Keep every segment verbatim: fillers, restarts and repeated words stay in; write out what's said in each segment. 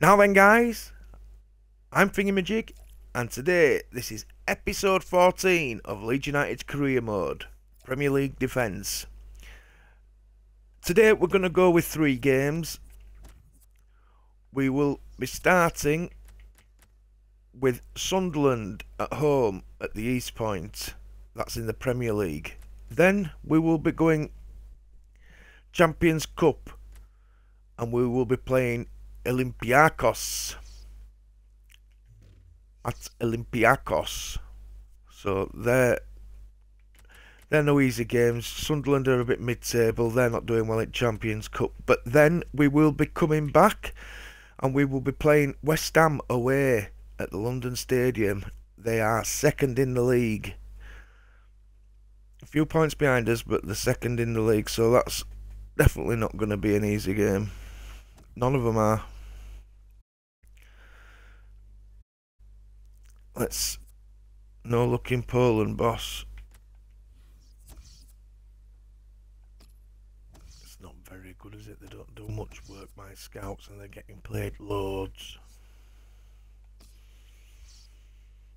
Now then, guys, I'm Thingamajig, and today this is episode fourteen of League United's Career Mode, Premier League Defence. Today we're going to go with three games. We will be starting with Sunderland at home at the East Point. That's in the Premier League. Then we will be going Champions Cup, and we will be playing Olympiakos at Olympiakos. So they're they're no easy games. Sunderland are a bit mid-table. They're not doing well at Champions Cup. But then we will be coming back, and we will be playing West Ham away at the London Stadium. They are second in the league. A few points behind us, but they're second in the league. So that's definitely not going to be an easy game. None of them are. Let's... No luck in Poland, boss. It's not very good, is it? They don't do much work, my scouts, and they're getting played loads.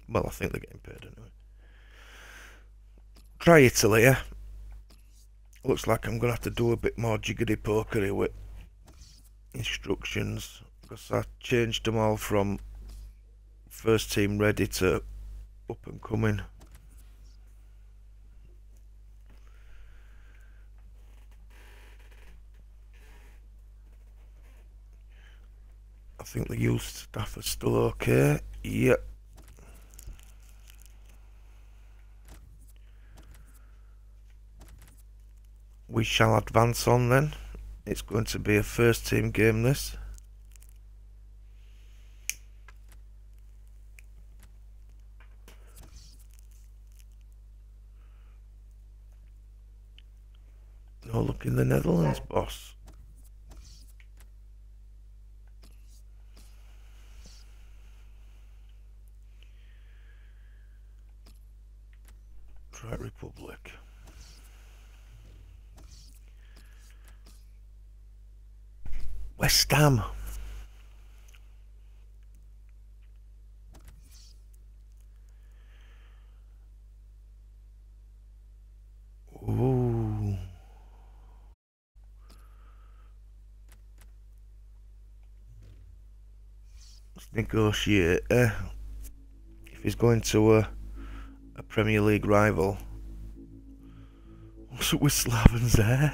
Well, I think they're getting paid anyway. Try Italy, yeah? Looks like I'm going to have to do a bit more jiggity-pokery with instructions, because I changed them all from first team ready to up and coming. I think the youth staff are still okay. Yep. We shall advance on then. It's going to be a first team game, this. No luck in the Netherlands, boss. Czech Republic. West Ham. Ooh. Let's negotiate. Uh, if he's going to a, a Premier League rival. What's up with Slavens there?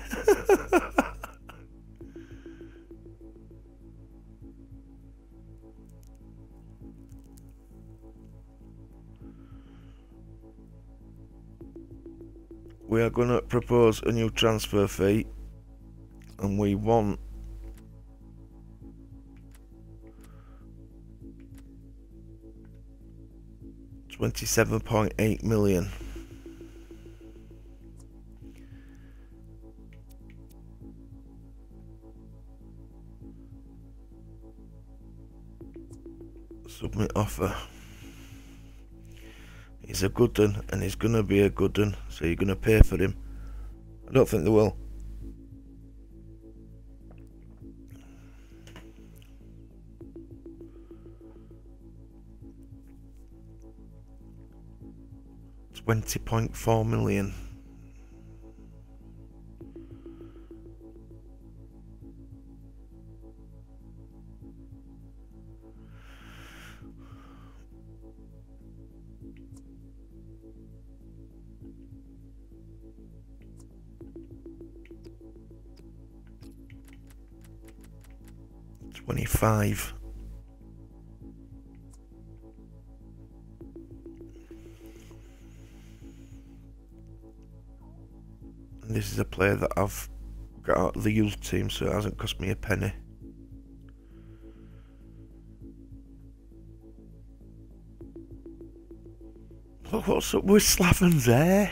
We are going to propose a new transfer fee, and we want twenty-seven point eight million. Submit offer. He's a good one, and he's going to be a good one, so you're going to pay for him. I don't think they will. twenty point four million. Twenty-five. And this is a player that I've got out of the youth team, so it hasn't cost me a penny. Look what's up with Slavens there.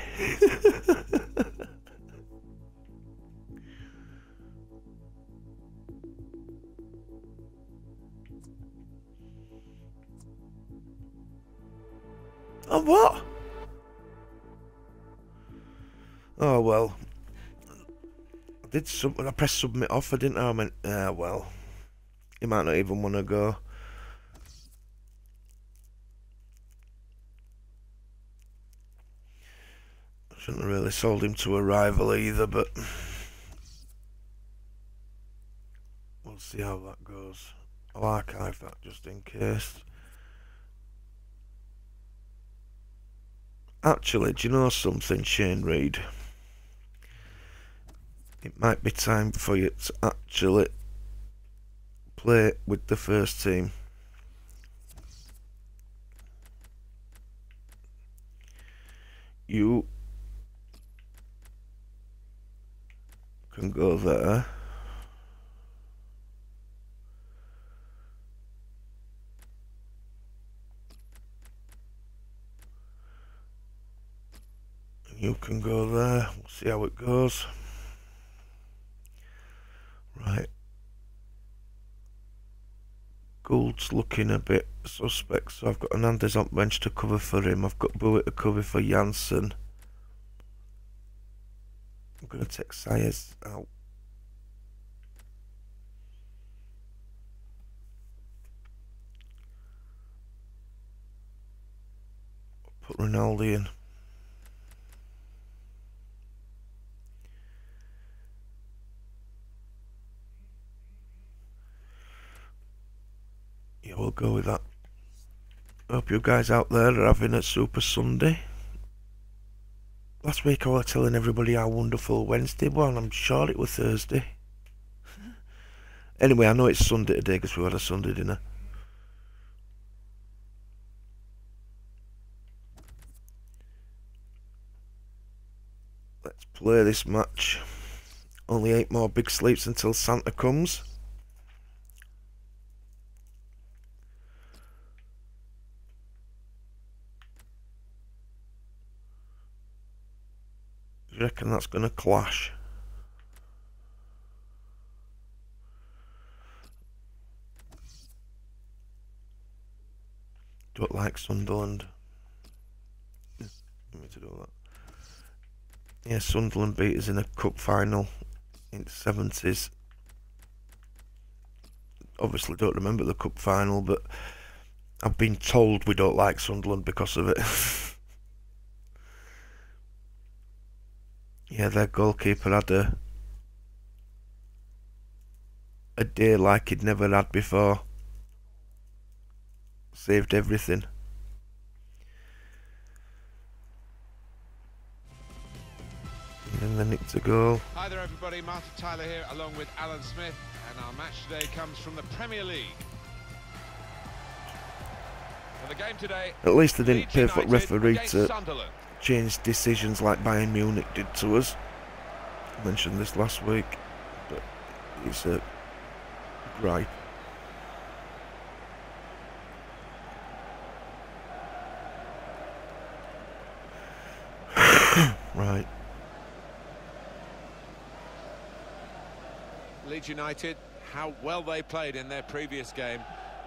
What? Oh well. I did sub I pressed submit offer, didn't I? I meant, ah uh, well. He might not even want to go. I shouldn't have really sold him to a rival either, but we'll see how that goes. I'll archive that just in case. Actually, do you know something, Shane Reed? It might be time for you to actually play with the first team. You can go there. You can go there. We'll see how it goes. Right. Gould's looking a bit suspect, so I've got Hernandez on bench to cover for him. I've got Bowie to cover for Janssen. I'm going to take Sayers out. Put Ronaldo in. We'll go with that. Hope you guys out there are having a super Sunday. Last week I was telling everybody how wonderful Wednesday was, and I'm sure it was Thursday. Anyway, I know it's Sunday today because we had a Sunday dinner. Let's play this match. Only eight more big sleeps until Santa comes. I reckon that's going to clash. Don't like Sunderland. I need to do that. Yeah, Sunderland beat us in a cup final in the seventies. Obviously, don't remember the cup final, but I've been told we don't like Sunderland because of it. Yeah, their goalkeeper had a, a day like he'd never had before. Saved everything. And then it's a goal. Hi there everybody, Martin Tyler here along with Alan Smith, and our match today comes from the Premier League. For the game today, at least they didn't pay for referee to Sunderland. Changed decisions like Bayern Munich did to us. I mentioned this last week, but it's a gripe. Right. League United, how well they played in their previous game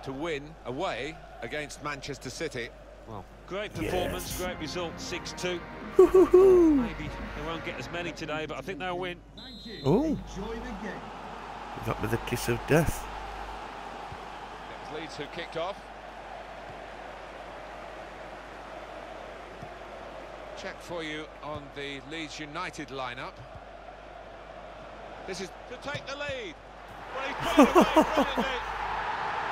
to win away against Manchester City. Well, great performance, yes. Great result, six two. Maybe they won't get as many today, but I think they'll win. Oh, that with a kiss of death. It was Leeds who kicked off. Check for you on the Leeds United lineup. This is to take the lead. Well, he's put it away,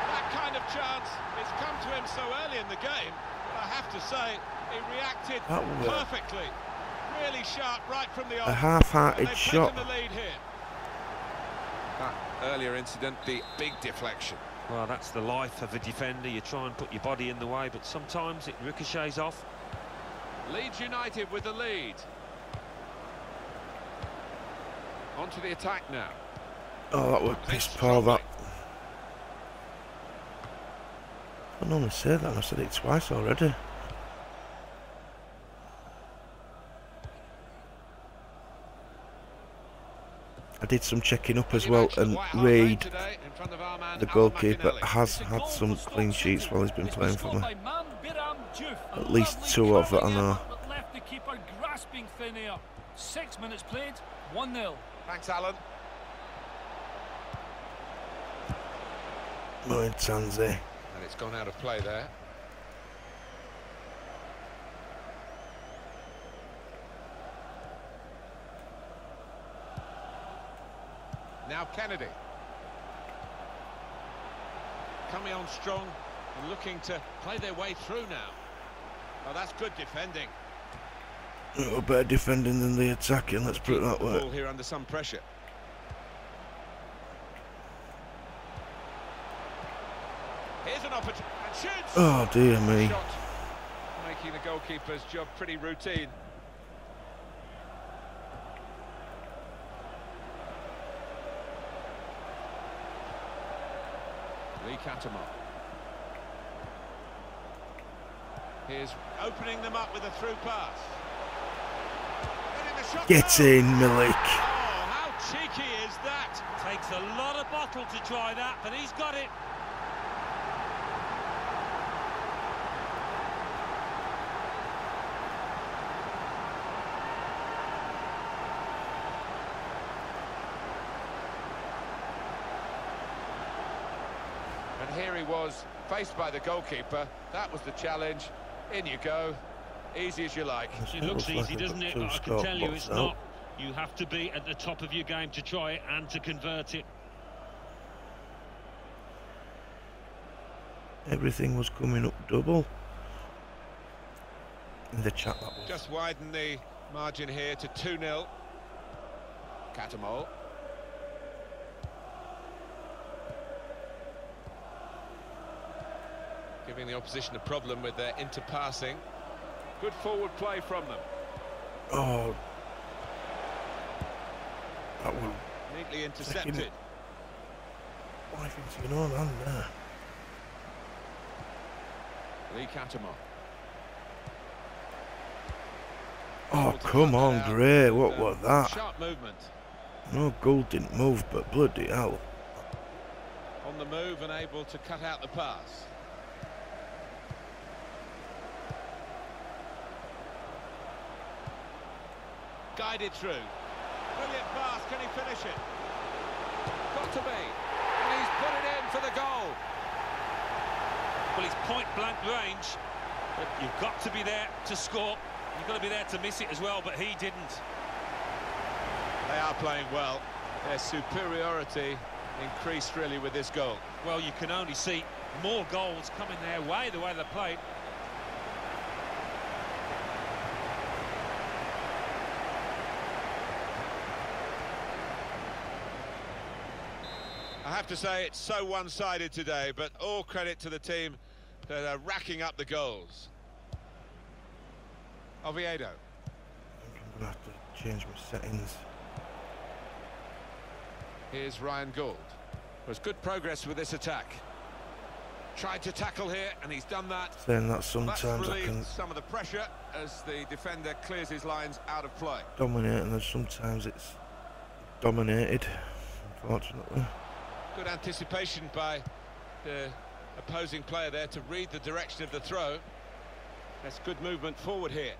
that kind of chance. It's come to him so early in the game. I have to say, he reacted perfectly. Really sharp right from the off. A half-hearted shot. The lead here. That earlier incident, the big deflection. Well, that's the life of a defender. You try and put your body in the way, but sometimes it ricochets off. Leeds United with the lead. Onto the attack now. Oh, that would piss poor, that. I normally say that, and I said it twice already. I did some checking up as well, and Reid, the goalkeeper, has had some clean sheets while he's been playing for me. At least two of that, I know. Six minutes played, one nil. Thanks, Alan. Good chance there. And it's gone out of play there. Now Kennedy. Coming on strong and looking to play their way through now. Oh, that's good defending. A little better defending than the attacking, let's put it that way. Ball here under some pressure. Here's an opportunity. And shoots. Oh dear me. Shot. Making the goalkeeper's job pretty routine. Lee Cattermole. Here's opening them up with a through pass. Get in, Milik. Oh, how cheeky is that? Takes a lot of bottle to try that, but he's got it. And here he was, faced by the goalkeeper. That was the challenge. In you go. Easy as you like. It looks easy, doesn't it? But I can tell you it's not. You have to be at the top of your game to try it and to convert it. Everything was coming up double. In the chat, that was. Just widen the margin here to two nil. Cattermole. Giving the opposition a problem with their interpassing. Good forward play from them. Oh, that one neatly intercepted. Why is he going on there? Lee Cattermole. Oh, come on, Gray! What was that? Sharp movement. No, goal didn't move, but bloody hell! On the move and able to cut out the pass. Guided through. Brilliant pass, can he finish it? Got to be. And he's put it in for the goal. Well, it's point blank range. But you've got to be there to score. You've got to be there to miss it as well, but he didn't. They are playing well. Their superiority increased really with this goal. Well, you can only see more goals coming their way, the way they played. I have to say it's so one-sided today, but all credit to the team that are racking up the goals. Oviedo. I'm going to have to change my settings. Here's Ryan Gould. There's good progress with this attack. Tried to tackle here, and he's done that. Saying that sometimes I can... some of the pressure as the defender clears his lines out of play. Dominating, and sometimes it's dominated, unfortunately. Good anticipation by the opposing player there to read the direction of the throw. That's good movement forward here.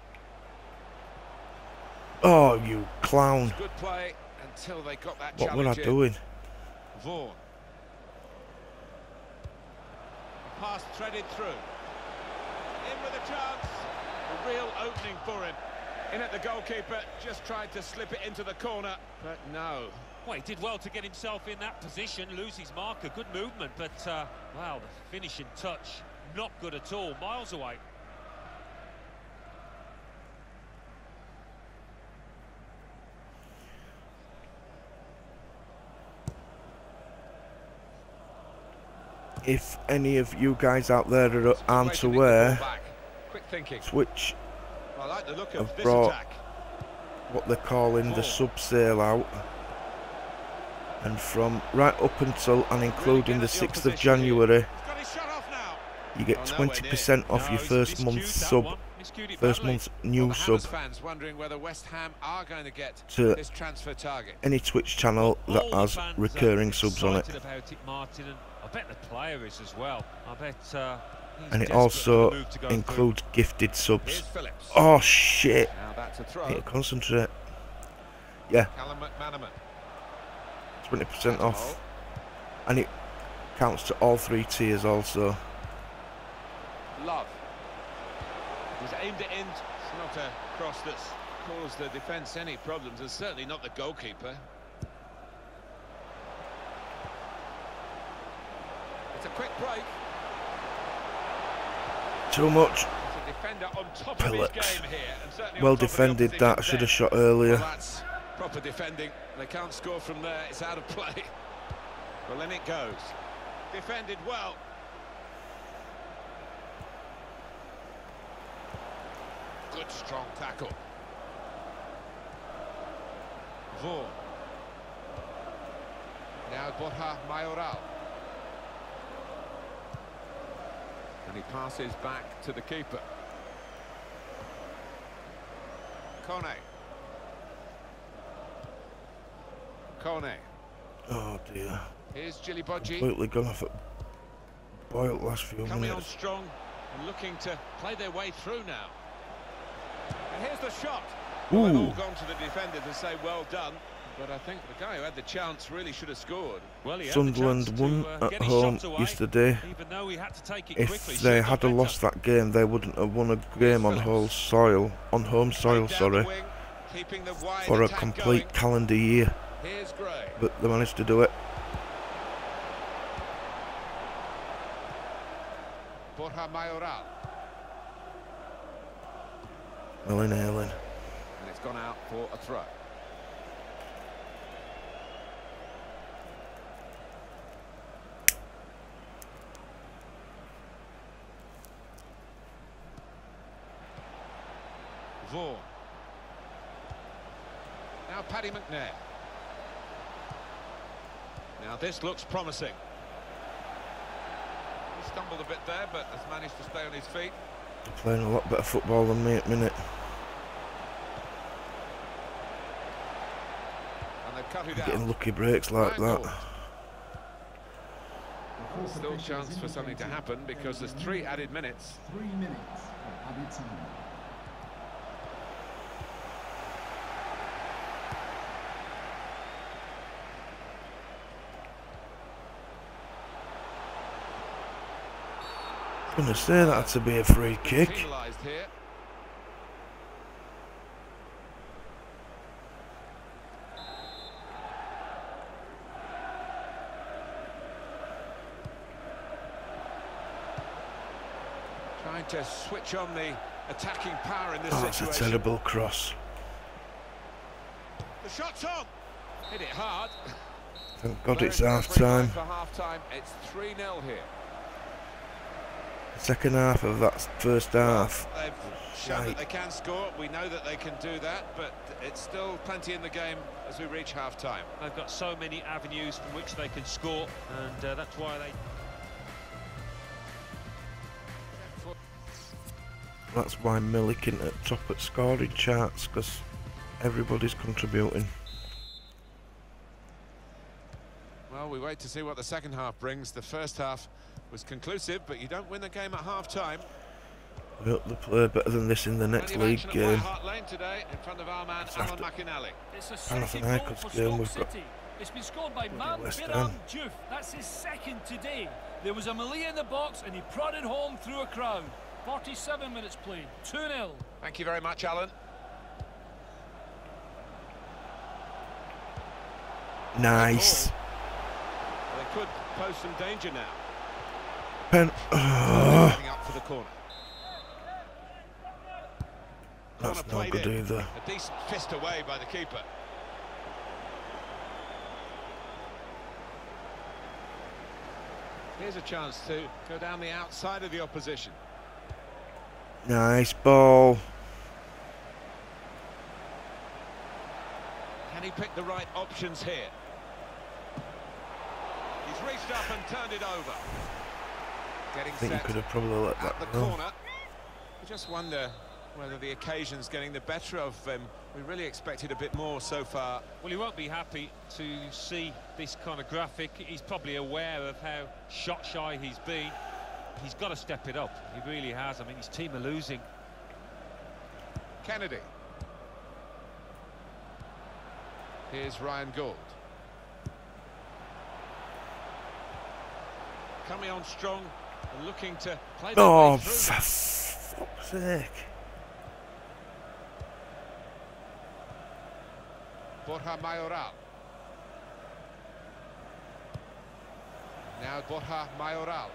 Oh, you clown. Good play until they got that challenge. What were I doing? Vaughan. The pass threaded through. In with a chance. A real opening for him. In at the goalkeeper, just tried to slip it into the corner, but no. Well, he did well to get himself in that position, lose his marker, good movement, but, uh, wow, the finishing touch, not good at all, miles away. If any of you guys out there are, aren't aware, switch, I like the look of I've this brought attack. What they're calling oh. the sub-sale out. And from right up until and including the sixth of January, you get twenty percent off your first month's sub, first month's new sub to any Twitch channel that has recurring subs on it. And it also includes gifted subs. Oh shit! Here, concentrate. Yeah. twenty percent off, and it Counts to all three tiers also. Love. He's aimed it in. It's not a cross that's caused the defence any problems, and certainly not the goalkeeper. It's a quick break. Too much. Phillips. Well defended that. Should have shot earlier. Well, that's proper defending. They can't score from there. It's out of play. Well, then it goes. Defended well. Good strong tackle. Vaughan. Now Borja Mayoral. And he passes back to the keeper. Kone. Kone. Oh dear. Here's Jilly Bodji. Completely gone off at Boyle last few minutes. Coming on strong and looking to play their way through now. And here's the shot. Ooh. Well, they've all gone to the defender to say well done, but I think the guy who had the chance really should have scored. Well, he Sunderland had the won to, uh, at home away, yesterday. Even though he had to take it if quickly, they had a lost that game, they wouldn't have won a game on home soil. On home soil, sorry, wing, for a complete going. calendar year. Here's Gray. But they managed to do it. Borja Mayoral. Ellen, Ellen. And it's gone out for a throw. Vaughan. Now Paddy McNair. Now this looks promising. He stumbled a bit there, but has managed to stay on his feet. They're playing a lot better football than me at minute. And they've cut it out. Getting lucky breaks like that. There's still a chance for something to happen because there's three added minutes. Three minutes of added time. I'm going to say that had to be a free kick. Here. Trying to switch on the attacking power in this oh, situation. That's a terrible cross. The shot's on. Hit it hard. Thank God it's half time. For half time, it's three nil here. Second half of that first half. Well, they've shown that they can score. We know that they can do that, but it's still plenty in the game as we reach half time. They've got so many avenues from which they can score, and uh, that's why they. That's why Milliken at top at scoring charts, because everybody's contributing. Well, we wait to see what the second half brings. The first half was conclusive, but you don't win the game at half-time. We hope they play better than this in the next league game. Today, in front of our man, Alan Machinelli. It's a second goal for Stoke City. It's been scored by West Ham. That's his second today. There was a melee in the box, and he prodded home through a crowd. forty-seven minutes played, two nil. Thank you very much, Alan. Nice. Well, they could pose some danger now. Pen. Oh. Up for the corner. That's not good in. either. A decent fist away by the keeper. Here's a chance to go down the outside of the opposition. Nice ball. Can he pick the right options here? He's reached up and turned it over. I think you could have probably let that go. I just wonder whether the occasion's getting the better of him. We really expected a bit more so far. Well, he won't be happy to see this kind of graphic. He's probably aware of how shot shy he's been. He's got to step it up. He really has. I mean, his team are losing. Kennedy. Here's Ryan Gould. coming on strong and looking to play. Oh, for fuck's sake. Borja Mayoral. Now Borja Mayoral.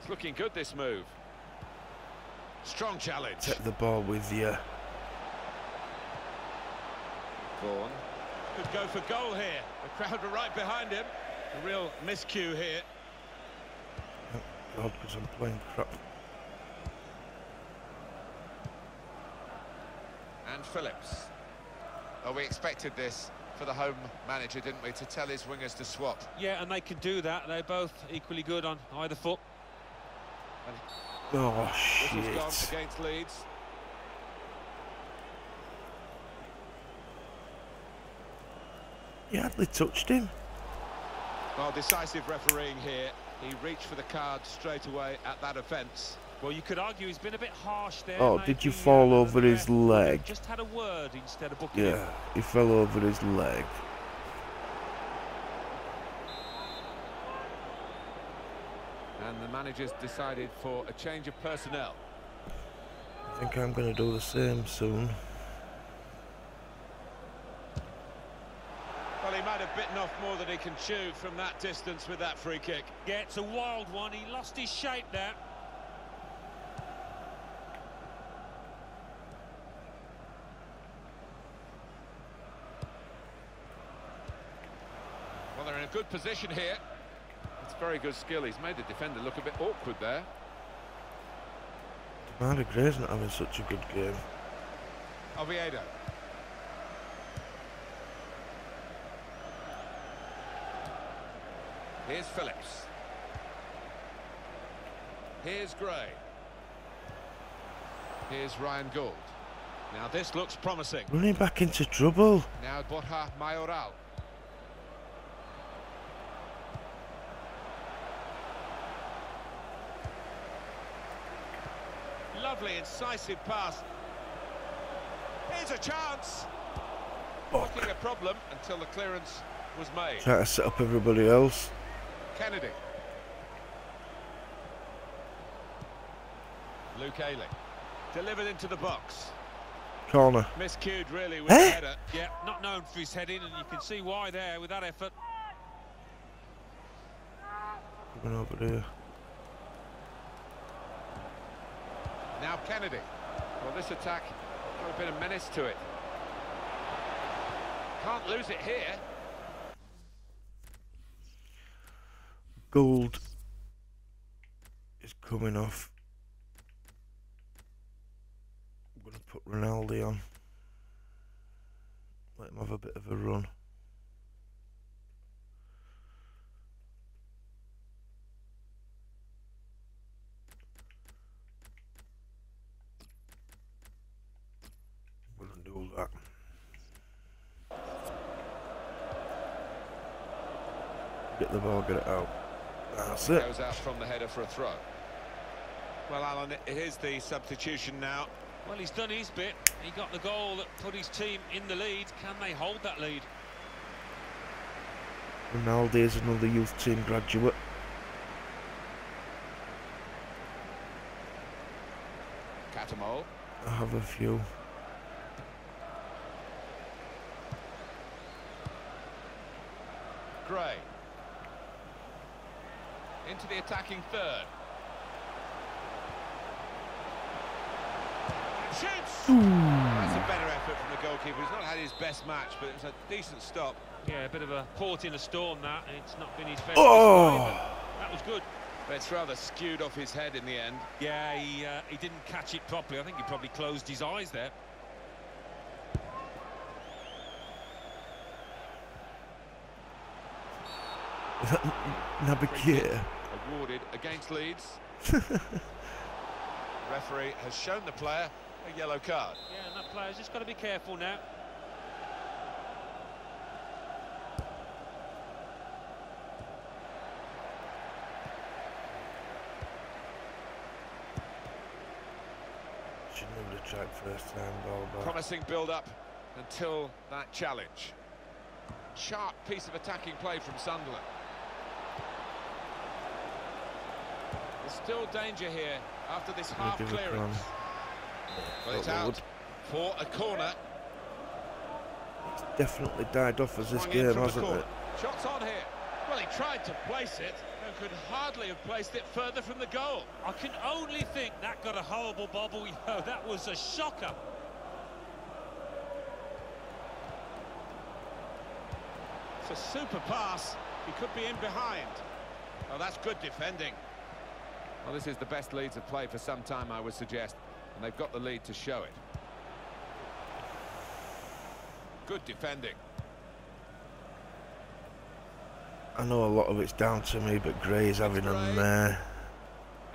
It's looking good, this move. Strong challenge. Take the ball with you. Vaughan. Could go for goal here. The crowd were right behind him. A real miscue here. Oh, God, because I'm playing crap. And Phillips. Oh, we expected this for the home manager, didn't we, to tell his wingers to swap. Yeah, and they can do that. They're both equally good on either foot. And oh, shit. This has gone against Leeds. He hardly touched him. Well, decisive refereeing here. He reached for the card straight away at that offence. Well, you could argue he's been a bit harsh there. Oh, did you fall over his leg? Just had a word instead of booking. Yeah, he fell over his leg. And the manager's decided for a change of personnel. I think I'm going to do the same soon. Well, he might have bitten off more than he can chew from that distance with that free kick. Yeah, it's a wild one. He lost his shape there. Well, they're in a good position here. It's very good skill. He's made the defender look a bit awkward there. Demanda Gray's not having such a good game. Oviedo. Here's Phillips. Here's Gray. Here's Ryan Gould. Now this looks promising. Running back into trouble. Now Borja Mayoral. Lovely, incisive pass. Here's a chance. Blocking a problem until the clearance was made. Trying to set up everybody else. Kennedy. Luke Ayling. Delivered into the box. Corner. Miscued, really, with eh? the header. Yeah, not known for his heading, and you can see why there with that effort. Coming over there. Now Kennedy. Well, this attack got a bit of menace to it. Can't lose it here. Gould is coming off. I'm going to put Ronaldo on. Let him have a bit of a run. Get the ball, get it out. That's it. Goes out from the header for a throw. Well, Alan, here's the substitution now. Well, he's done his bit. He got the goal that put his team in the lead. Can they hold that lead? Ronaldo is another youth team graduate. Cattermole. I have a few. Gray. Into the attacking third. And shoots! Ooh. That's a better effort from the goalkeeper. He's not had his best match, but it's a decent stop. Yeah, a bit of a port in a storm, that. It's not been his best. Oh! That was good. But it's rather skewed off his head in the end. Yeah, he, uh, he didn't catch it properly. I think he probably closed his eyes there. Nabikia awarded against Leeds. Referee has shown the player a yellow card. Yeah, and that player's just got to be careful now. Shouldn't have really tried first time. Ball back. Promising build-up until that challenge. sharp piece of attacking play from Sunderland. There's still danger here after this half clearance. Well, it's out for a corner. It's definitely died off as this game, hasn't it? Shots on here. Well, he tried to place it and could hardly have placed it further from the goal. I can only think that got a horrible bobble. Yo, that was a shocker. It's a super pass. He could be in behind. Oh, that's good defending. Well, this is the best Leeds have played for some time, I would suggest. And they've got the lead to show it. Good defending. I know a lot of it's down to me, but Gray's having them there.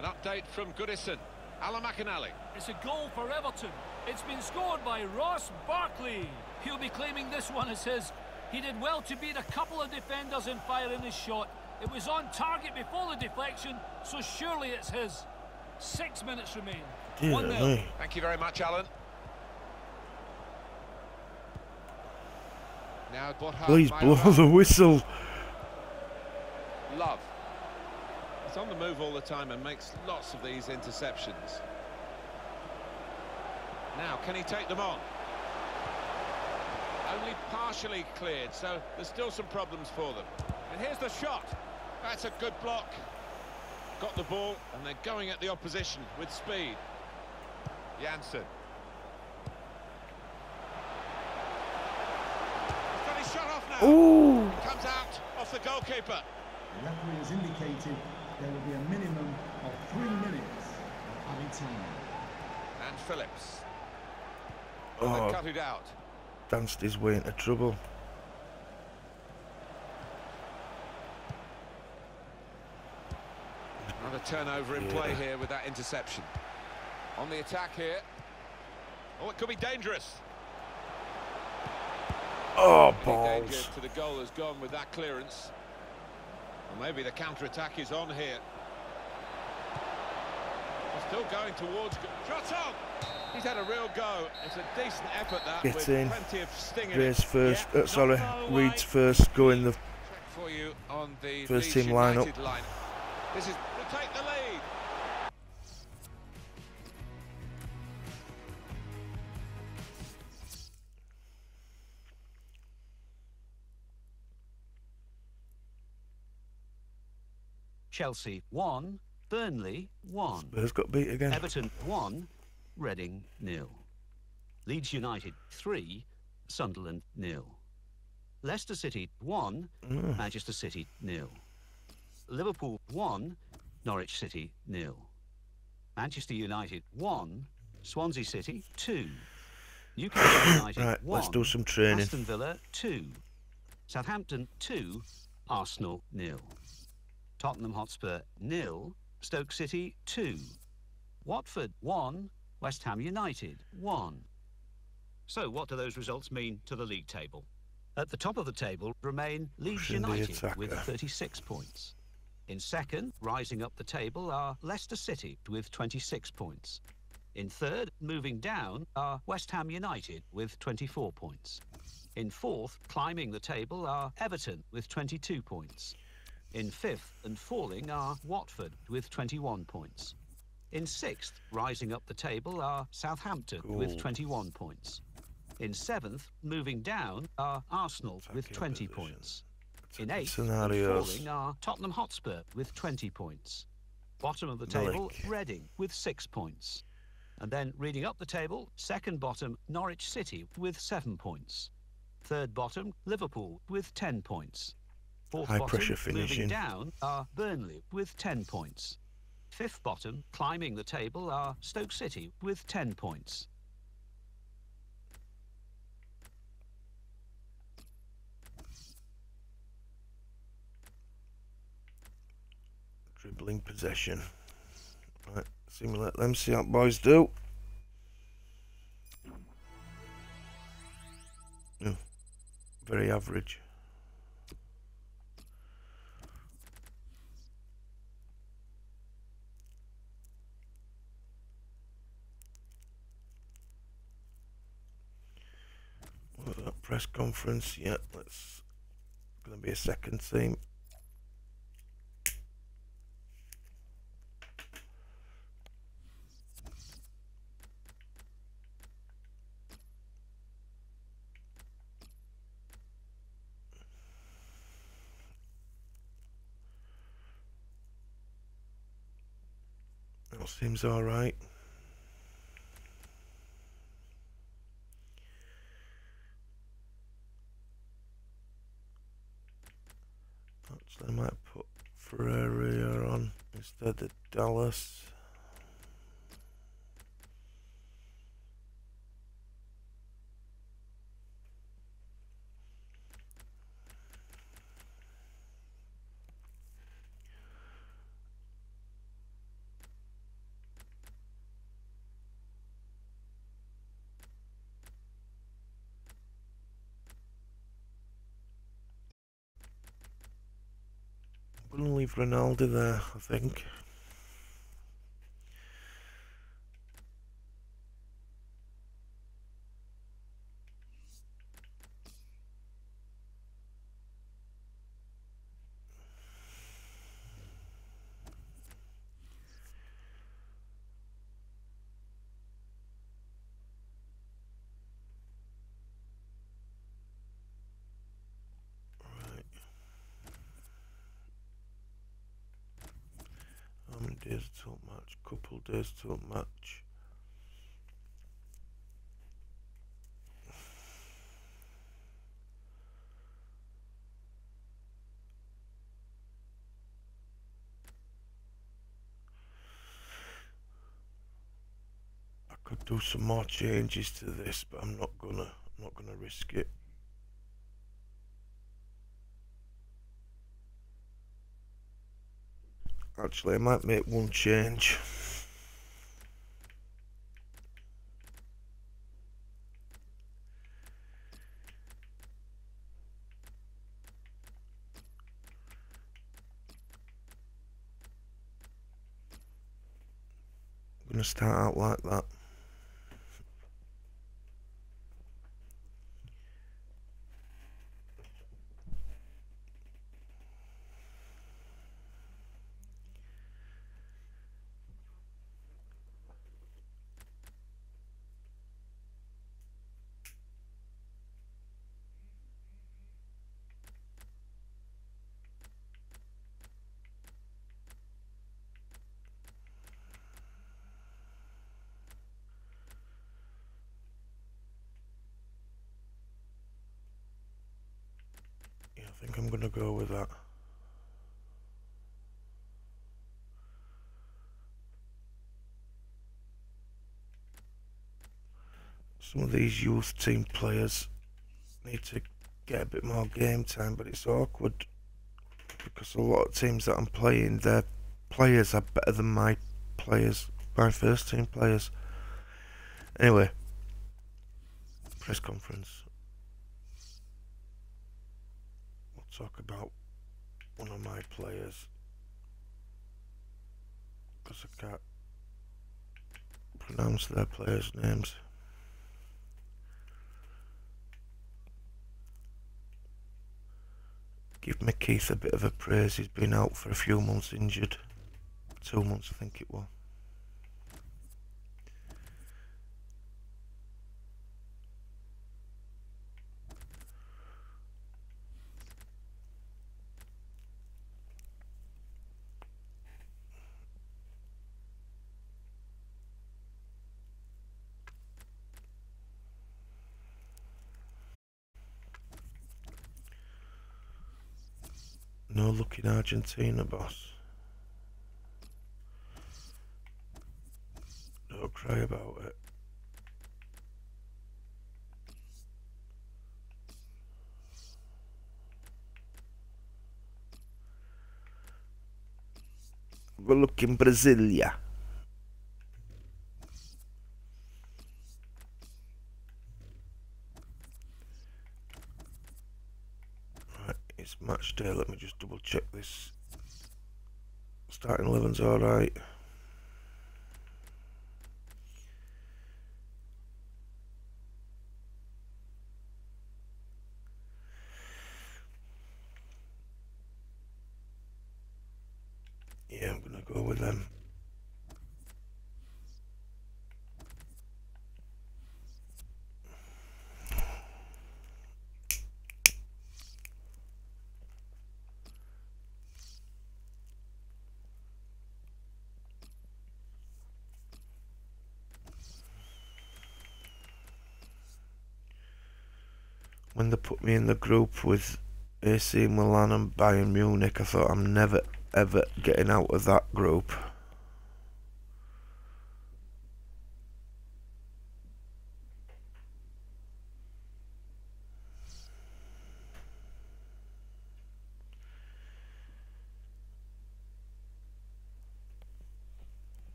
Uh... An update from Goodison. Alan Machinelli. It's a goal for Everton. It's been scored by Ross Barkley. He'll be claiming this one as his. He did well to beat a couple of defenders in firing his shot. It was on target before the deflection, so surely it's his. Six minutes remain. one nil. Thank you very much, Alan. Now, please blow the whistle. Love. He's on the move all the time and makes lots of these interceptions. Now, can he take them on? Only partially cleared, so there's still some problems for them. And here's the shot. That's a good block. Got the ball, and they're going at the opposition with speed. Janssen. He's got his shot off now. Ooh. Comes out off the goalkeeper. The referee has indicated there will be a minimum of three minutes of added time. And Phillips. Oh. They cut it out. Danced his way into trouble. Another turnover in yeah. play here with that interception. On the attack here. Oh, it could be dangerous. Oh, balls. Danger to the goal has gone with that clearance. Well, maybe the counter-attack is on here. Still going towards... Shot on! He's had a real go. It's a decent effort, that. Get with in. Plenty of sting in Gray's it. first... Yeah, uh, sorry, Reed's first go in the... Check for you on the first team lineup. Line. This is... to take the lead! Chelsea, one... Burnley one. Spurs got beat again. Everton one, Reading nil. Leeds United three, Sunderland nil. Leicester City one, mm. Manchester City nil. Liverpool one, Norwich City nil. Manchester United one, Swansea City two. Newcastle United right, one. Let's do some training. Aston Villa two, Southampton two, Arsenal nil. Tottenham Hotspur nil, Stoke City two, Watford one, West Ham United one. So what do those results mean to the league table? At the top of the table remain Leeds United with thirty-six points. In second, rising up the table, are Leicester City with twenty-six points. In third, moving down, are West Ham United with twenty-four points. In fourth, climbing the table, are Everton with twenty-two points. In fifth and falling are Watford with twenty-one points. In sixth, rising up the table, are Southampton cool. with twenty-one points. In seventh, moving down, are Arsenal Attacking with twenty position. points. In eighth scenarios. and falling are Tottenham Hotspur with twenty points. Bottom of the table, Malik. Reading with six points. And then reading up the table, second bottom, Norwich City with seven points. Third bottom, Liverpool with ten points. Fourth High bottom, pressure finishing. Moving down are Burnley with ten points. Fifth bottom, climbing the table, are Stoke City with ten points. Dribbling possession. Right, simulate them, see how boys do. No, oh, very average. Press conference, yeah, let's going to be a second team. That seems all right. Actually, I might put Ferreira on instead of Dallas. Ronaldo there, I think. Days till match, couple days till match. I could do some more changes to this, but I'm not gonna, I'm not gonna risk it. Actually, I might make one change. I'm going to start out like that. I think I'm going to go with that. Some of these youth team players need to get a bit more game time, but it's awkward because a lot of teams that I'm playing, their players are better than my players, my first team players. Anyway, press conference. Talk about one of my players because I can't pronounce their players' names. Give McKeith a bit of a praise. He's been out for a few months injured, two months I think it was. No luck in Argentina, boss. Don't cry about it. We're looking Brasilia. Match day, let me just double check this. Starting eleven's alright. go with them. When they put me in the group with A C Milan and Bayern Munich, I thought I'm never ever getting out of that group.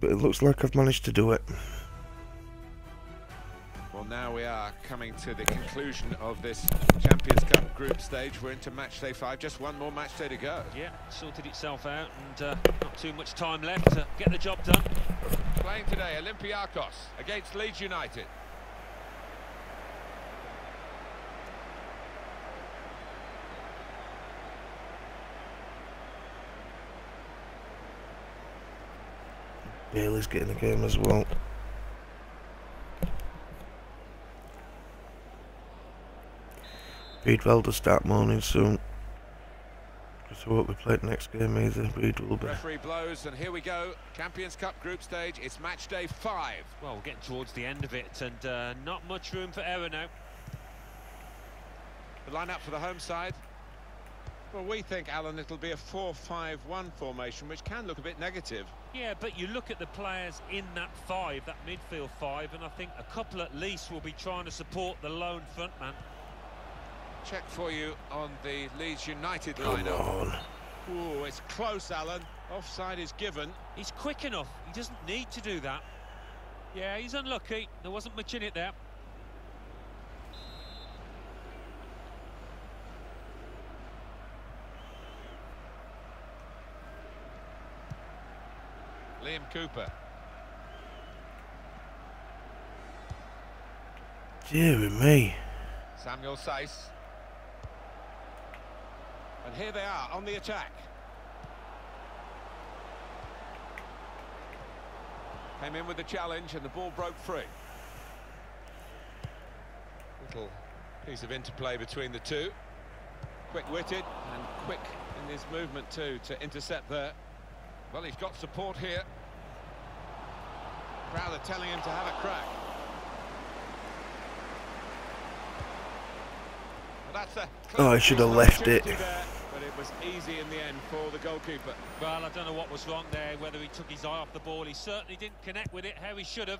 But it looks like I've managed to do it. Now we are coming to the conclusion of this Champions Cup group stage. We're into match day five, just one more match day to go. Yeah, sorted itself out and uh, not too much time left to get the job done. Playing today, Olympiakos against Leeds United. Bailey's getting the game as well. Well to start morning soon. Just won't be played next game either. Reed will be. Referee blows, and here we go. Champions Cup group stage. It's match day five. Well, we're getting towards the end of it, and uh, not much room for error now. The lineup for the home side. Well, we think, Alan, it'll be a four five one formation, which can look a bit negative. Yeah, but you look at the players in that five, that midfield five, and I think a couple at least will be trying to support the lone front man. Check for you on the Leeds United lineup. Oh, it's close, Alan. Offside is given. He's quick enough. He doesn't need to do that. Yeah, he's unlucky. There wasn't much in it there. Liam Cooper. Dear me. Samuel Sayce. And here they are on the attack. Came in with the challenge and the ball broke free. Little piece of interplay between the two. Quick-witted and quick in his movement too to intercept there. Well, he's got support here. Crowd are telling him to have a crack. That's a oh, I should have left it. There, but it was easy in the end for the goalkeeper. Well, I don't know what was wrong there, whether he took his eye off the ball. He certainly didn't connect with it how he should have.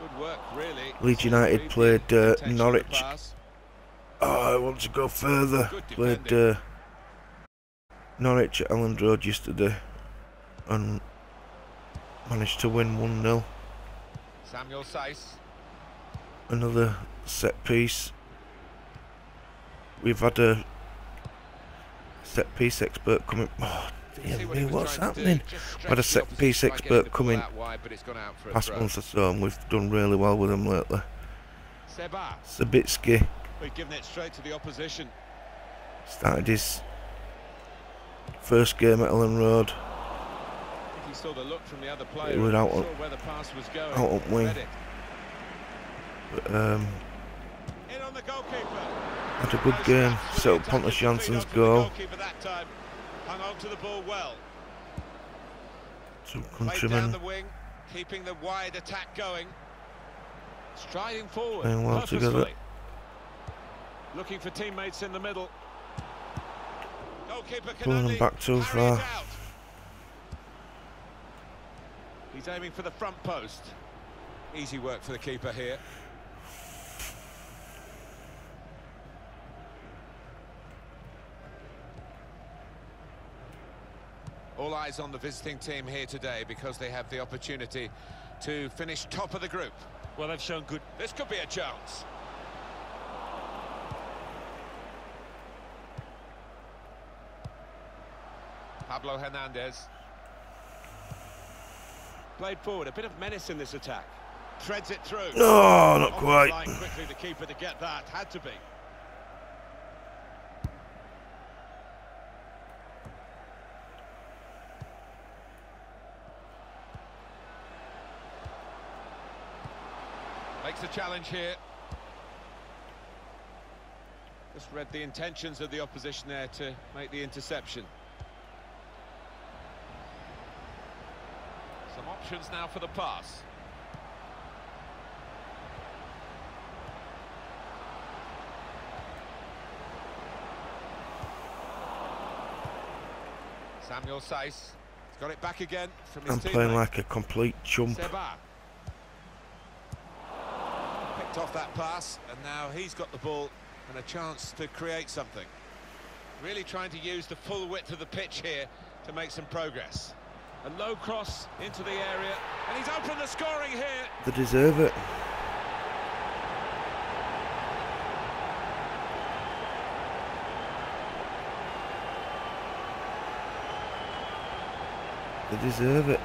Good work, really. Leeds United played uh, Norwich. Oh, I want to go further. Played uh, Norwich at Elland Road yesterday and managed to win one nil. Samuel Sayce. Another set piece. We've had a set piece expert coming. Oh, dear me, what's happening? We've had a set piece expert coming past month or so, and we've done really well with them lately. Seba. Sabitsky. We've given it straight to the opposition. Started his first game at Elland Road. He saw the look from the other player. He was out on out wing. But, um, had a good game. So Pontus Janssens goal. Two countrymen. Keeping the wide attack going. Striding forward. Playing well together. Looking for teammates in the middle. Pulling them back too far. He's aiming for the front post. Easy work for the keeper here. All eyes on the visiting team here today because they have the opportunity to finish top of the group. Well, they've shown good... This could be a chance. Pablo Hernandez. Played forward, a bit of menace in this attack. Threads it through. No, not quite. Quickly the keeper to get that. Had to be. takes a challenge here. Just read the intentions of the opposition there to make the interception. Some options now for the pass. Samuel Sayce has got it back again from his teammate. I'm playing like a complete chump. Seba. Picked off that pass, and now he's got the ball and a chance to create something. Really trying to use the full width of the pitch here to make some progress. A low cross into the area, and he's opened the scoring here. They deserve it. They deserve it.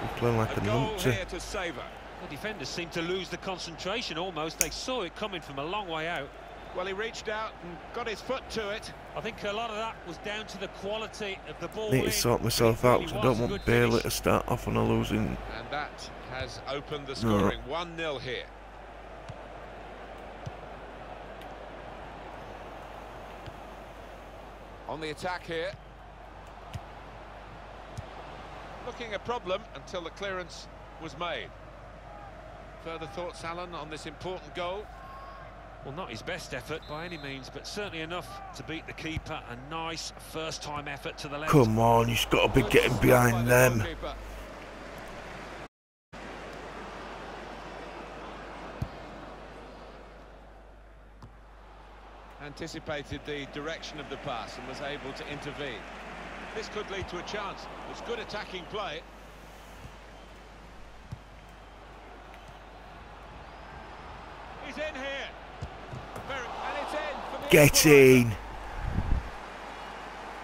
They're playing like a, a numpty. To Seba. The defenders seemed to lose the concentration almost. They saw it coming from a long way out. Well, he reached out and got his foot to it. I think a lot of that was down to the quality of the ball. I need to sort myself out because I don't want Bailey to start off on a losing. And that has opened the scoring. one nil no. here. On the attack here. Looking a problem until the clearance was made. Further thoughts, Alan, on this important goal? Well, not his best effort by any means, but certainly enough to beat the keeper. A nice first-time effort to the left. Come on, you've got to be Good getting behind the them. Goalkeeper. Anticipated the direction of the pass and was able to intervene. This could lead to a chance. It's good attacking play. He's in here. And it's in. For get in.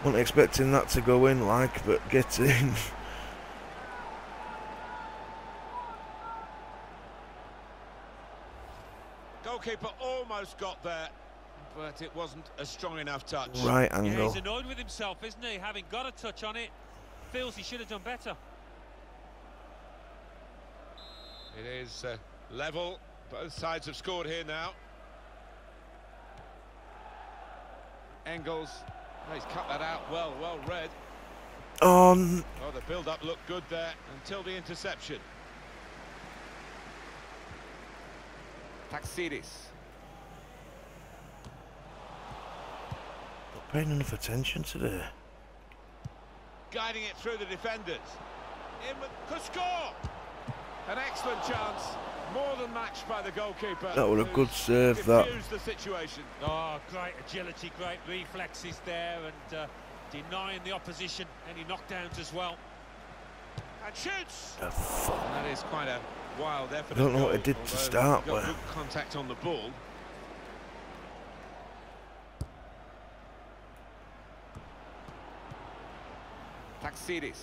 Wasn't expecting that to go in like, but get in. Goalkeeper almost got there. But it wasn't a strong enough touch. Right angle. Yeah, he's annoyed with himself, isn't he? Having got a touch on it, feels he should have done better. It is uh, level. Both sides have scored here now. Engels, oh, he's cut that out well, well read. Um. Oh, the build-up looked good there until the interception. Taxidis. Paying enough attention today. Guiding it through the defenders. In could score. An excellent chance. More than matched by the goalkeeper. That was a good save. That. The situation. Oh, great agility, great reflexes there, and uh, denying the opposition any knockdowns as well. And shoots. The fuck? And that is quite a wild effort. I don't know goal, what it did to start with. Good contact on the ball. Taxidis.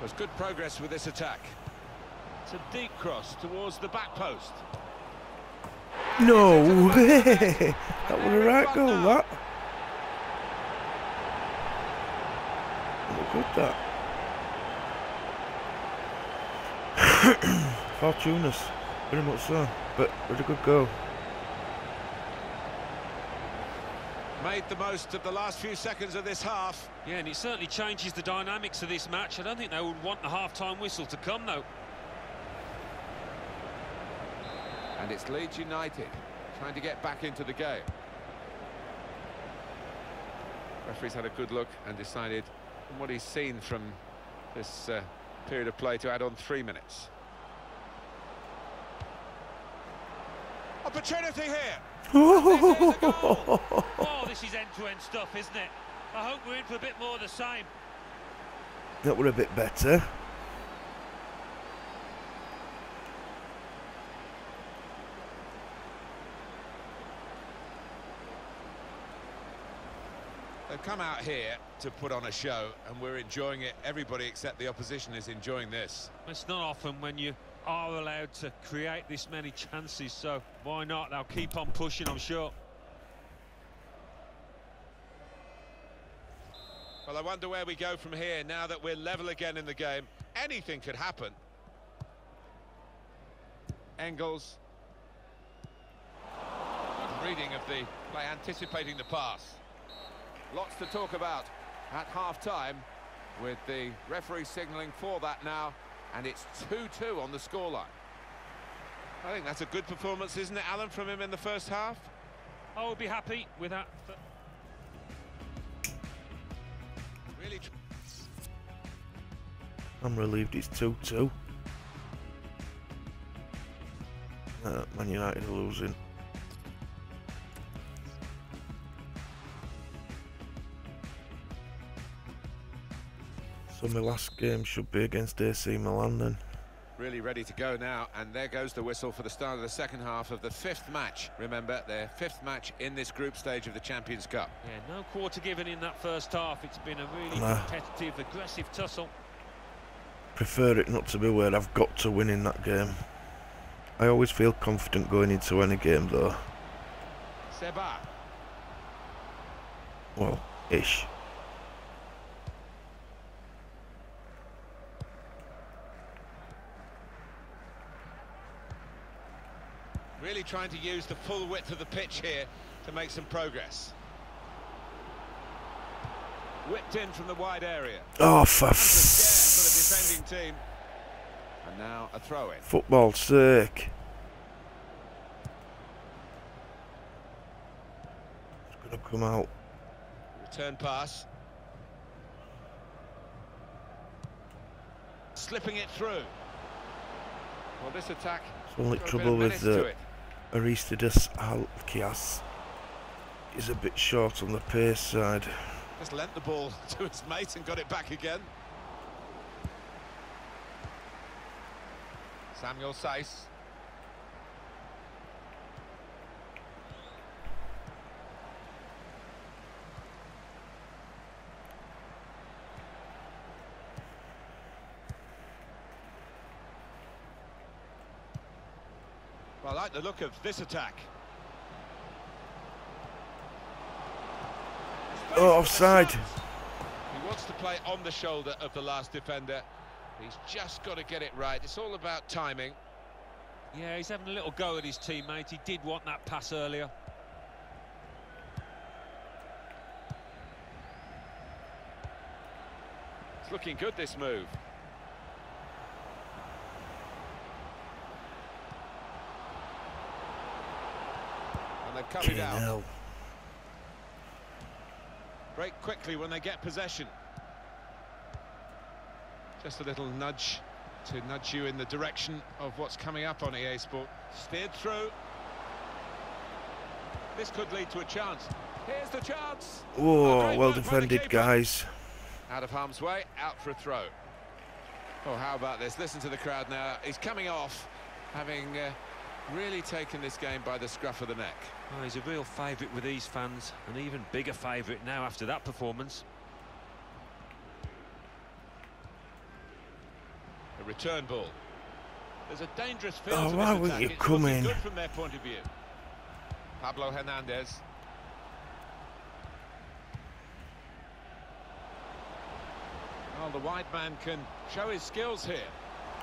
There's good progress with this attack. It's a deep cross towards the back post. No way! That was a right goal, that. Look at that. Fortunas. Very much so, but what a good goal. Made the most of the last few seconds of this half. Yeah, and it certainly changes the dynamics of this match. I don't think they would want the half-time whistle to come, though. And it's Leeds United trying to get back into the game. Referee's had a good look and decided, from what he's seen from this uh, period of play, to add on three minutes. Opportunity here. This oh, this is end-to-end stuff, isn't it? I hope we're in for a bit more of the same. That were a bit better. They've come out here to put on a show, and we're enjoying it. Everybody except the opposition is enjoying this. It's not often when you are allowed to create this many chances, so why not? They'll keep on pushing, I'm sure. Well, I wonder where we go from here now that we're level again in the game. Anything could happen. Engels. Good reading of the play, anticipating the pass. Lots to talk about at half-time, with the referee signalling for that now, and it's two two on the scoreline. I think that's a good performance, isn't it, Alan, from him in the first half? I would be happy with that. Really, I'm relieved it's two two. Uh, Man United are losing. So my last game should be against A C Milan then. Really ready to go now, and there goes the whistle for the start of the second half of the fifth match. Remember, their fifth match in this group stage of the Champions Cup. Yeah, no quarter given in that first half. It's been a really nah. competitive, aggressive tussle. Prefer it not to be where I've got to win in that game. I always feel confident going into any game though. Seba. Well, ish. Really trying to use the full width of the pitch here to make some progress. Whipped in from the wide area. Oh, for, f for the defending team. And now a throw-in. Football sick. It's going to come out. Return pass. Slipping it through. Well, this attack. It's only trouble with the. Uh, Aristides Halkias is a bit short on the pace side. Just lent the ball to his mate and got it back again. Samuel Sayce. I like the look of this attack. Oh, offside. He wants to play on the shoulder of the last defender. He's just got to get it right. It's all about timing. Yeah, he's having a little go at his teammate. He did want that pass earlier. It's looking good, this move. Cut it out. Break quickly when they get possession. Just a little nudge to nudge you in the direction of what's coming up on E A Sport. Steered through. This could lead to a chance. Here's the chance. Oh, well defended, guys. Out of harm's way, out for a throw. Oh, how about this? Listen to the crowd now. He's coming off, having uh, really taken this game by the scruff of the neck. Oh, he's a real favourite with these fans, an even bigger favourite now after that performance. A return ball. There's a dangerous field. Oh, why would you come in? Good from their point of view. Pablo Hernandez. Well, the wide man can show his skills here.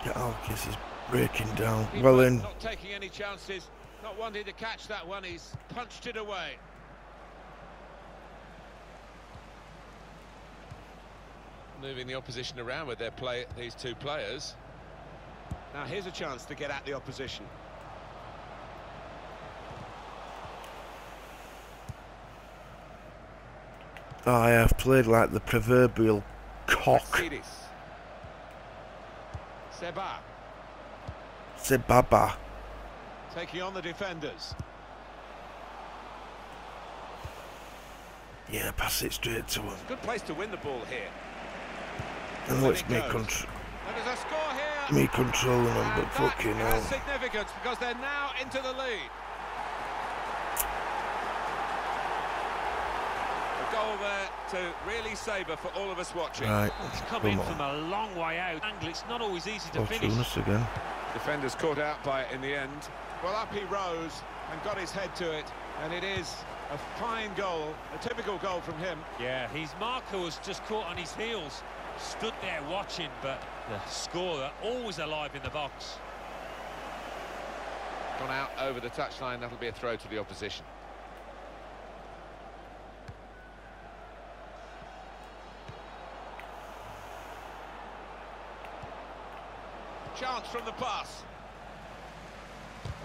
Yeah, I guess he's breaking down. He well in. Not taking any chances. Not wanting to catch that one. He's punched it away. Moving the opposition around with their play. These two players. Now here's a chance to get at the opposition. I have played like the proverbial cock. Taxidis. Seba. Seba. Taking on the defenders. Yeah, pass it straight to him. Good place to win the ball here. And let's me control. There's a score here. Me controlling them, but fucking hell. Significance because they're now into the lead. A goal there to really savour for all of us watching. Right, oh, it's come, come in on. From a long way out. Angle, it's not always easy to finish. Fortunas again. Defenders caught out by it in the end. Well, up he rose and got his head to it, and it is A fine goal, a typical goal from him. Yeah, his Marco was just caught on his heels. Stood there watching, but the scorer always alive in the box. Gone out over the touchline, that'll be a throw to the opposition. Chance from the pass.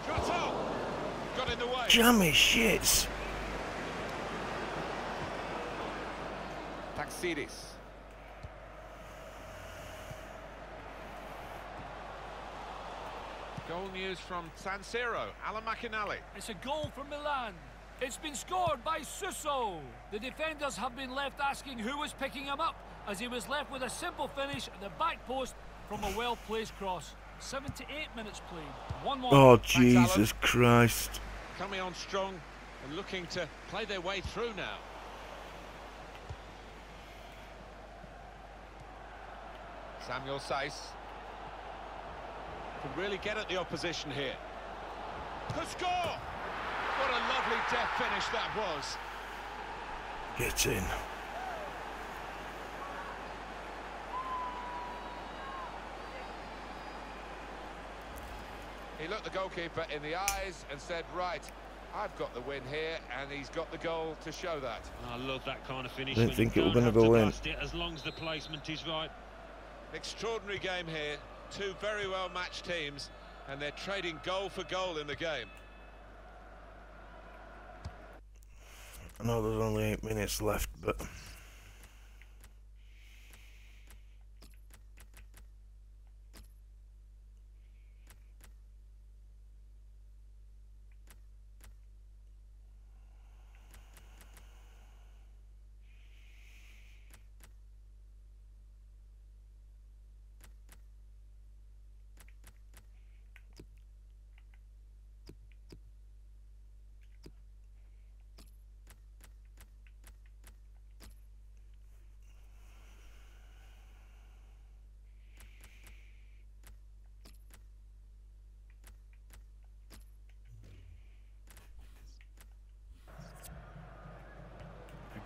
Shot up! Got in the way. Jammy shits. Taxidis. Goal news from San Siro, Alan Machinelli. It's a goal from Milan. It's been scored by Suso. The defenders have been left asking who was picking him up, as he was left with a simple finish at the back post from a well-placed cross. seventy-eight minutes played. one one. Oh, Jesus Christ. Coming on strong and looking to play their way through now. Samuel Sayce can really get at the opposition here. The score! What a lovely death finish that was. Get in. He looked the goalkeeper in the eyes and said, right, I've got the win here, and he's got the goal to show that. I love that kind of finish. I don't think it was going to go in. As long as the placement is right. Extraordinary game here, two very well-matched teams, and they're trading goal for goal in the game. I know there's only eight minutes left, but...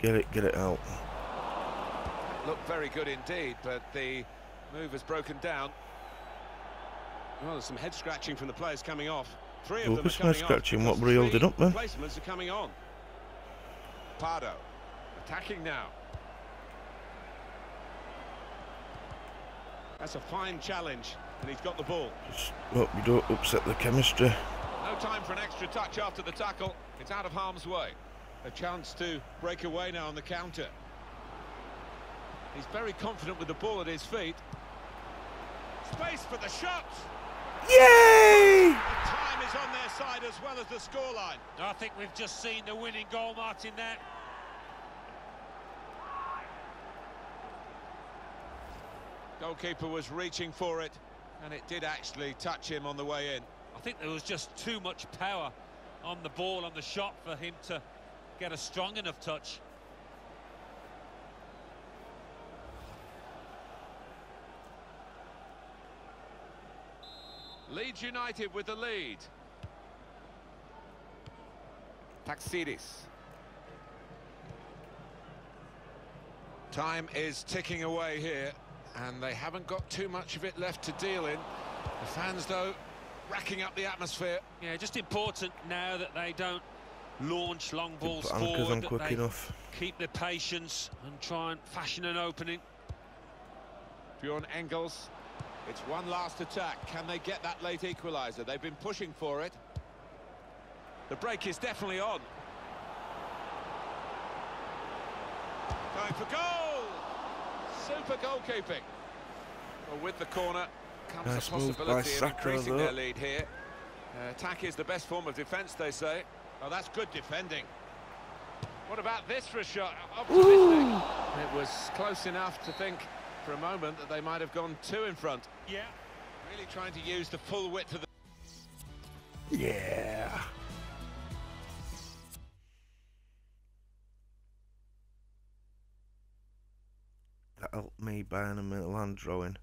Get it, get it out. Looked very good indeed, but the move has broken down. Well, there's some head scratching from the players coming off. Three of them are coming off. Scratching. What reeled it up, man? Placements are coming on. Pardo attacking now. That's a fine challenge, and he's got the ball. Just hope you don't upset the chemistry. No time for an extra touch after the tackle. It's out of harm's way. A chance to break away now on the counter. He's very confident with the ball at his feet. Space for the shot. Yay! The time is on their side as well as the scoreline. I think we've just seen the winning goal, Martin, there. Goalkeeper was reaching for it, and it did actually touch him on the way in. I think there was just too much power on the ball, on the shot, for him to get a strong enough touch. Leeds United with the lead. Taxidis. Time is ticking away here, and they haven't got too much of it left to deal in. The fans, though, racking up the atmosphere. Yeah, just important now that they don't launch long balls forward, that they enough. keep their patience and try and fashion an opening. Bjorn Engels, it's one last attack. Can they get that late equaliser? They've been pushing for it. The break is definitely on. Going for goal! Super goalkeeping. Well, with the corner comes nice the possibility of increasing their lead here. Uh, attack is the best form of defence, they say. Oh, that's good defending. What about this for a shot? Optimistic. It was close enough to think for a moment that they might have gone two in front. Yeah. Really trying to use the full width of the... Yeah. That helped me buying a Milan drawing.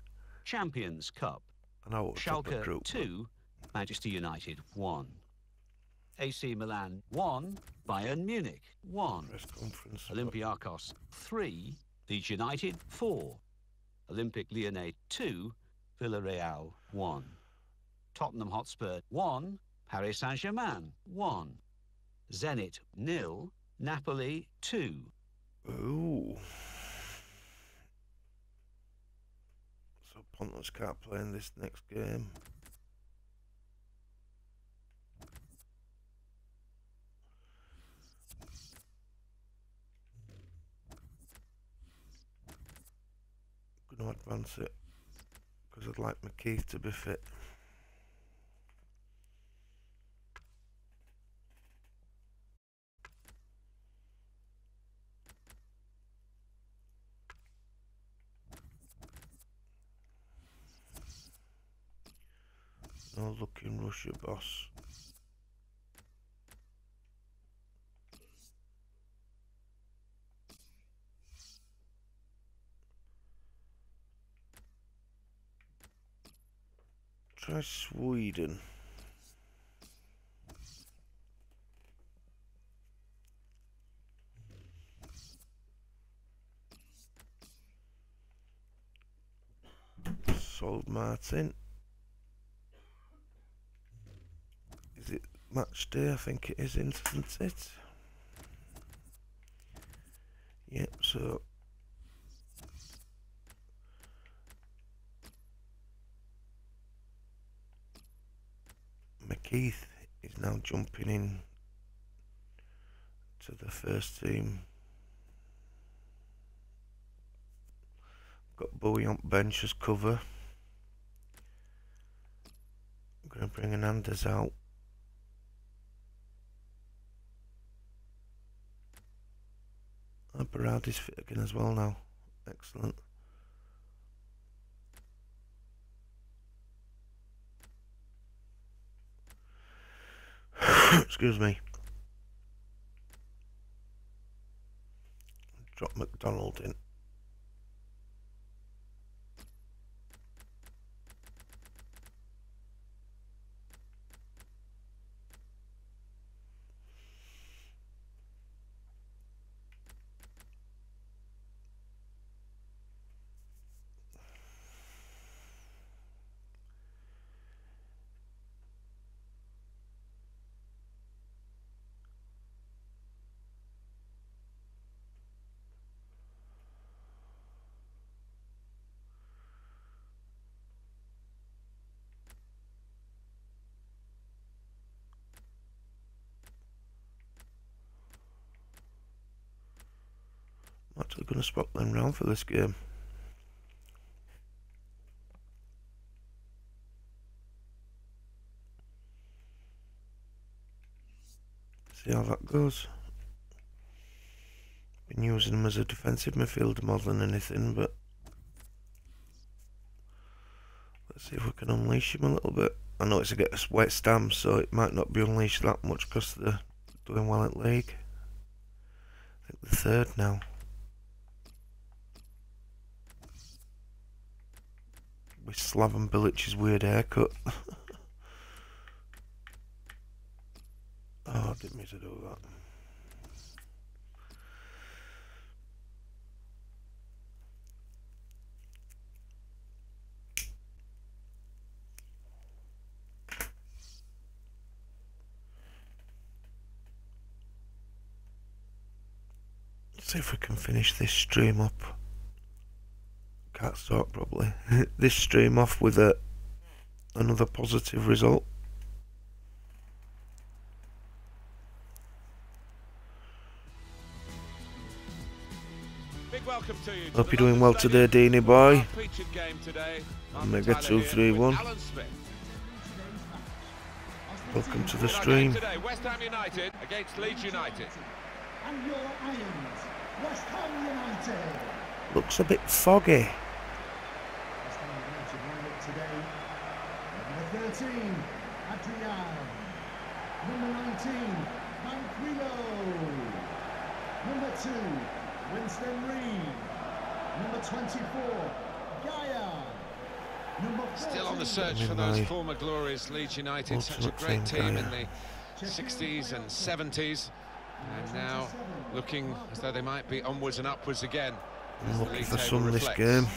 Champions Cup. I know. Schalke two, Manchester United one. A C Milan one, Bayern Munich one, Olympiakos three, League United four, Olympic Lyonnais two, Villarreal one, Tottenham Hotspur one, Paris Saint-Germain one, Zenit nil, Napoli two. Ooh. So Pontus can't play in this next game. Gonna advance it because I'd like McKeith to be fit. No looking Russia, boss. Try Sweden. Sold Martin. Is it match day? I think it is, isn't it? Yep, so McKeith is now jumping in to the first team. Got Bowie on bench as cover. I'm going to bring Hernandez out. Berard is fit again as well now. Excellent. Excuse me. Drop McDonald in. Actually going to swap them round for this game. See how that goes. Been using them as a defensive midfielder more than anything, but let's see if we can unleash him a little bit. I know it's against West Ham, so it might not be unleashed that much because they're doing well at league. I think they're third now. With Slaven Bilic's weird haircut. Oh, I didn't mean to do that. Let's see if we can finish this stream up. Can't start properly. This stream off with a another positive result. Big welcome to you. Hope you're doing well today, Deanie boy. Omega two three one. Welcome to the stream. Today, West Ham United against Leeds United. And your irons, West Ham United. Looks a bit foggy. thirteen, Adrian. Number nineteen, Manquillo. Number two, Winston Reed. Number twenty-four, Gaia. Number fourteen, still on the search for those former glories, Leeds United, such a great team in the sixties and seventies, and now looking as though they might be onwards and upwards again. I'm looking for some this game.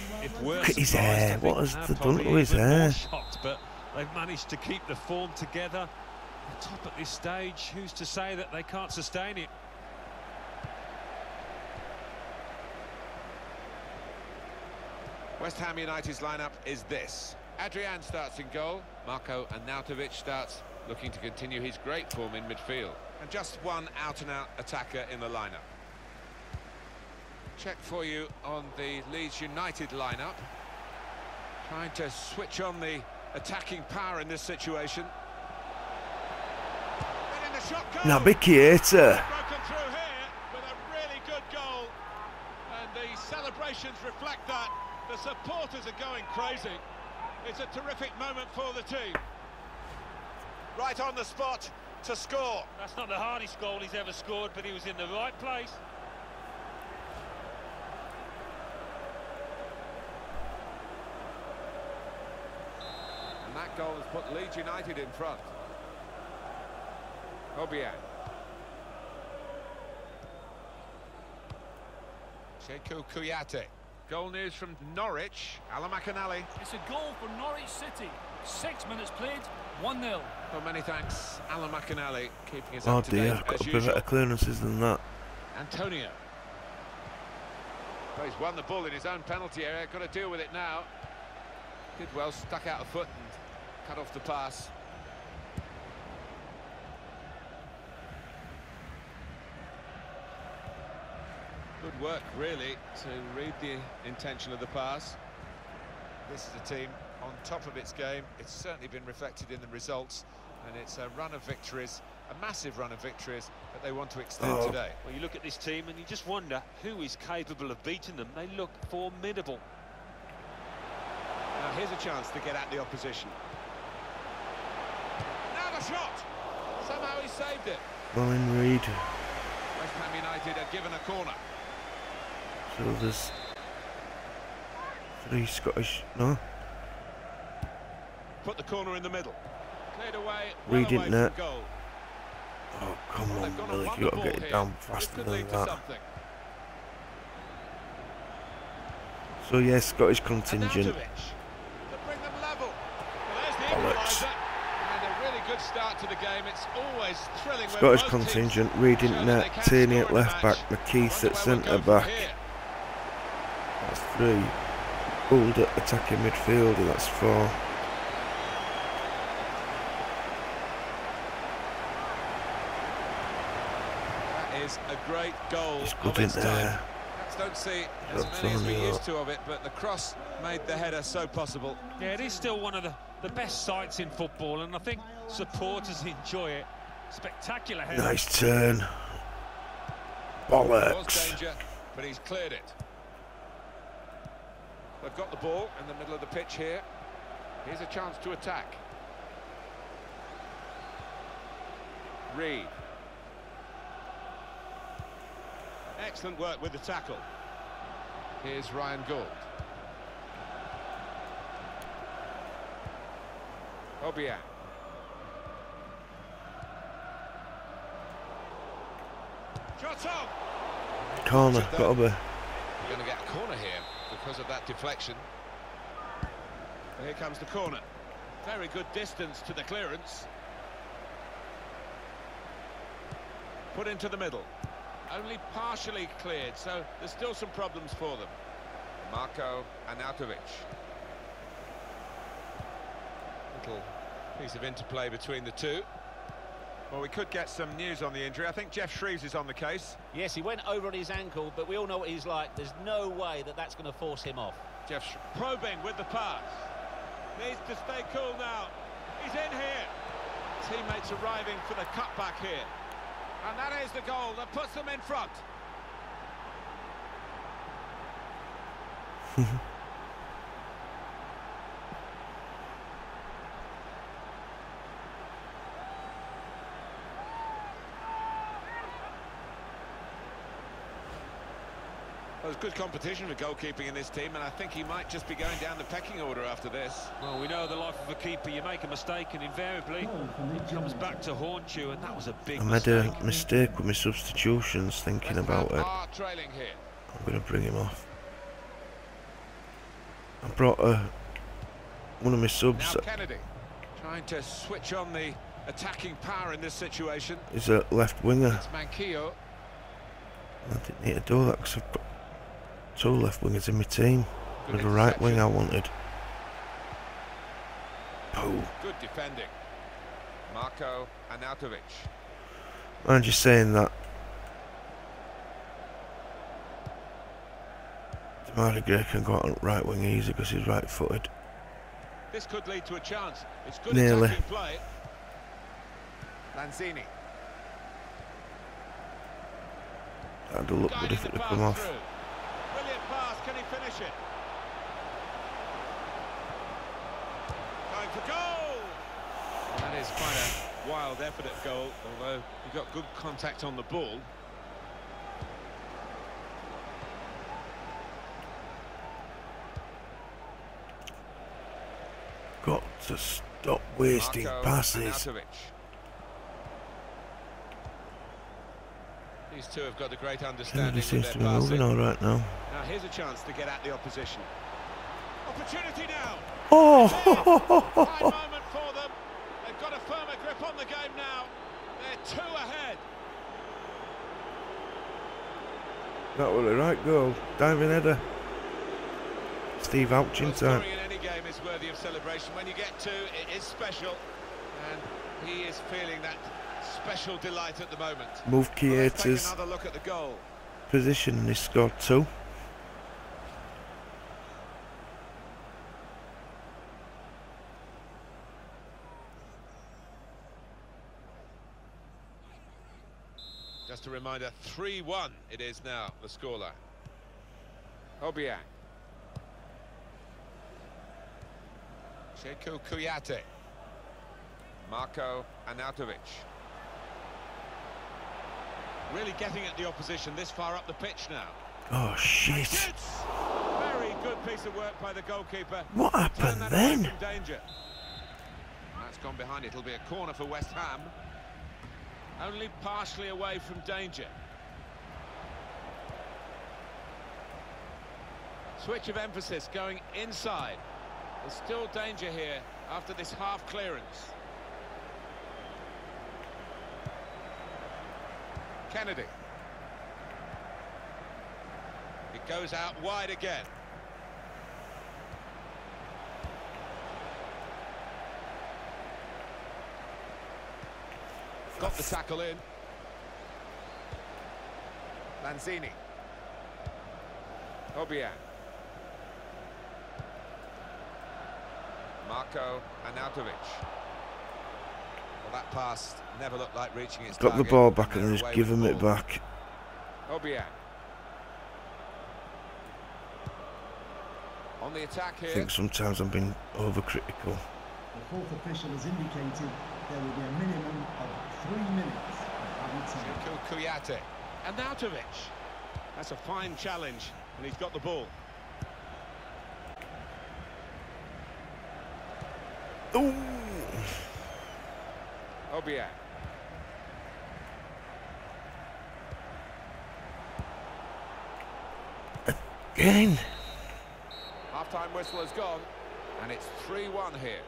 Look at his hair, what has they done to his hair? But they've managed to keep the form together. They're top at this stage, who's to say that they can't sustain it? West Ham United's lineup is this. Adrian starts in goal, Marco Arnautović starts, looking to continue his great form in midfield. And just one out-and-out attacker in the lineup. Check for you on the Leeds United lineup. Trying to switch on the attacking power in this situation. And in the shot goal. Now, Naby Keita. Broken through here with a really good goal. And the celebrations reflect that. The supporters are going crazy. It's a terrific moment for the team. Right on the spot to score. That's not the hardest goal he's ever scored, but he was in the right place. And that goal has put Leeds United in front. Obiang. Sekou Kouyaté. Goal news from Norwich, Alan Machinelli. It's a goal for Norwich City. Six minutes played, one nil. Well, many thanks, Alan Machinelli, keeping us oh up to date. Oh dear, I've got to be better clearances than that. Antonio. Well, he's won the ball in his own penalty area, got to deal with it now. Did well, stuck out a foot and cut off the pass. Good work, really, to read the intention of the pass. This is a team on top of its game. It's certainly been reflected in the results, and it's a run of victories, a massive run of victories that they want to extend oh. today. Well, you look at this team and you just wonder who is capable of beating them. They look formidable. Now, here's a chance to get at the opposition. Now the shot! Somehow he saved it. Well, in Reed. West Ham United are given a corner. So there's three Scottish, no? Put the corner in the middle. Cleared away, well Reed away from goal. Oh, come well, on, Billy, you've got to get it down faster than that. So, yes, yeah, Scottish contingent. Bollocks. Start to the game. It's always thrilling. Scottish contingent, Reading net, Tierney at left back, McKeith at centre back. That's three. Gould at attacking midfielder, that's four. That is a great goal. It's good in there. Don't see as many as we used to of it, but the cross made the header so possible. Yeah, it is still one of the, the best sights in football, and I think supporters enjoy it. Spectacular header. Nice turn. Bollocks. There was danger, but he's cleared it. They've got the ball in the middle of the pitch here. Here's a chance to attack. Reed. Excellent work with the tackle. Here's Ryan Gould. Obiang. Shot on. Corner, got to be. We're going to get a corner here because of that deflection. And here comes the corner. Very good distance to the clearance. Put into the middle. Only partially cleared, so there's still some problems for them. Marco Arnautović. Little piece of interplay between the two. Well, we could get some news on the injury. I think Jeff Shreves is on the case. Yes, he went over on his ankle, but we all know what he's like. There's no way that that's going to force him off. Jeff Shreves probing with the pass. Needs to stay cool now. He's in here. Teammates arriving for the cutback here. And that is the goal that puts them in front. Well, there's good competition for goalkeeping in this team, and I think he might just be going down the pecking order after this. Well, we know the life of a keeper, you make a mistake and invariably it comes back to haunt you, and that was a big mistake. I made a mistake with my substitutions, thinking about it. I'm going to bring him off. I brought uh, one of my subs. Now Kennedy, trying to switch on the attacking power in this situation. He's a left winger. I didn't need to do that because I've got two left wingers in my team. With a right wing I wanted. Boom. Good defending. Marco Arnautović. I'm just saying that. Demari Gray can go out on right wing easy because he's right footed. This could lead to a chance. It's good attacking play. Lanzini. Had a look good if it would come off. Brilliant pass, can he finish it? Going for goal! That is quite a wild effort at goal, although he got good contact on the ball. Got to stop wasting Marco passes. Arnautović. These two have got a great understanding of their passing. Moving all right now. Now here's a chance to get at the opposition. Opportunity now. Oh! High moment for them. They've got a firmer grip on the game now. They're two ahead. That was a right goal. Diving header. Steve Ouch in time. Scoring in any game is worthy of celebration. When you get two, it is special. And he is feeling that special delight at the moment. Move creators. Well, another look at the goal. Position, and he scored two. Just a reminder, three one it is now, the scoreline. Obiang. Sheku Kuyate. Marco Arnautović. Really getting at the opposition this far up the pitch now. Oh shit! Very good piece of work by the goalkeeper. What happened then? Danger. That's gone behind. It'll be a corner for West Ham. Only partially away from danger. Switch of emphasis going inside. There's still danger here after this half clearance. Kennedy. It goes out wide again. Got the tackle in. Lanzini. Obiang. Marco Arnautović. That pass never looked like reaching its target. Got the ball back and just give him it back. Obiang. On the attack here. I think sometimes I've been overcritical. The fourth official has indicated there will be a minimum of three minutes of added time. And Arnautović. That's a fine challenge, and he's got the ball. Ooh. Obiang. Again. Half-time whistle has gone, and it's three one here.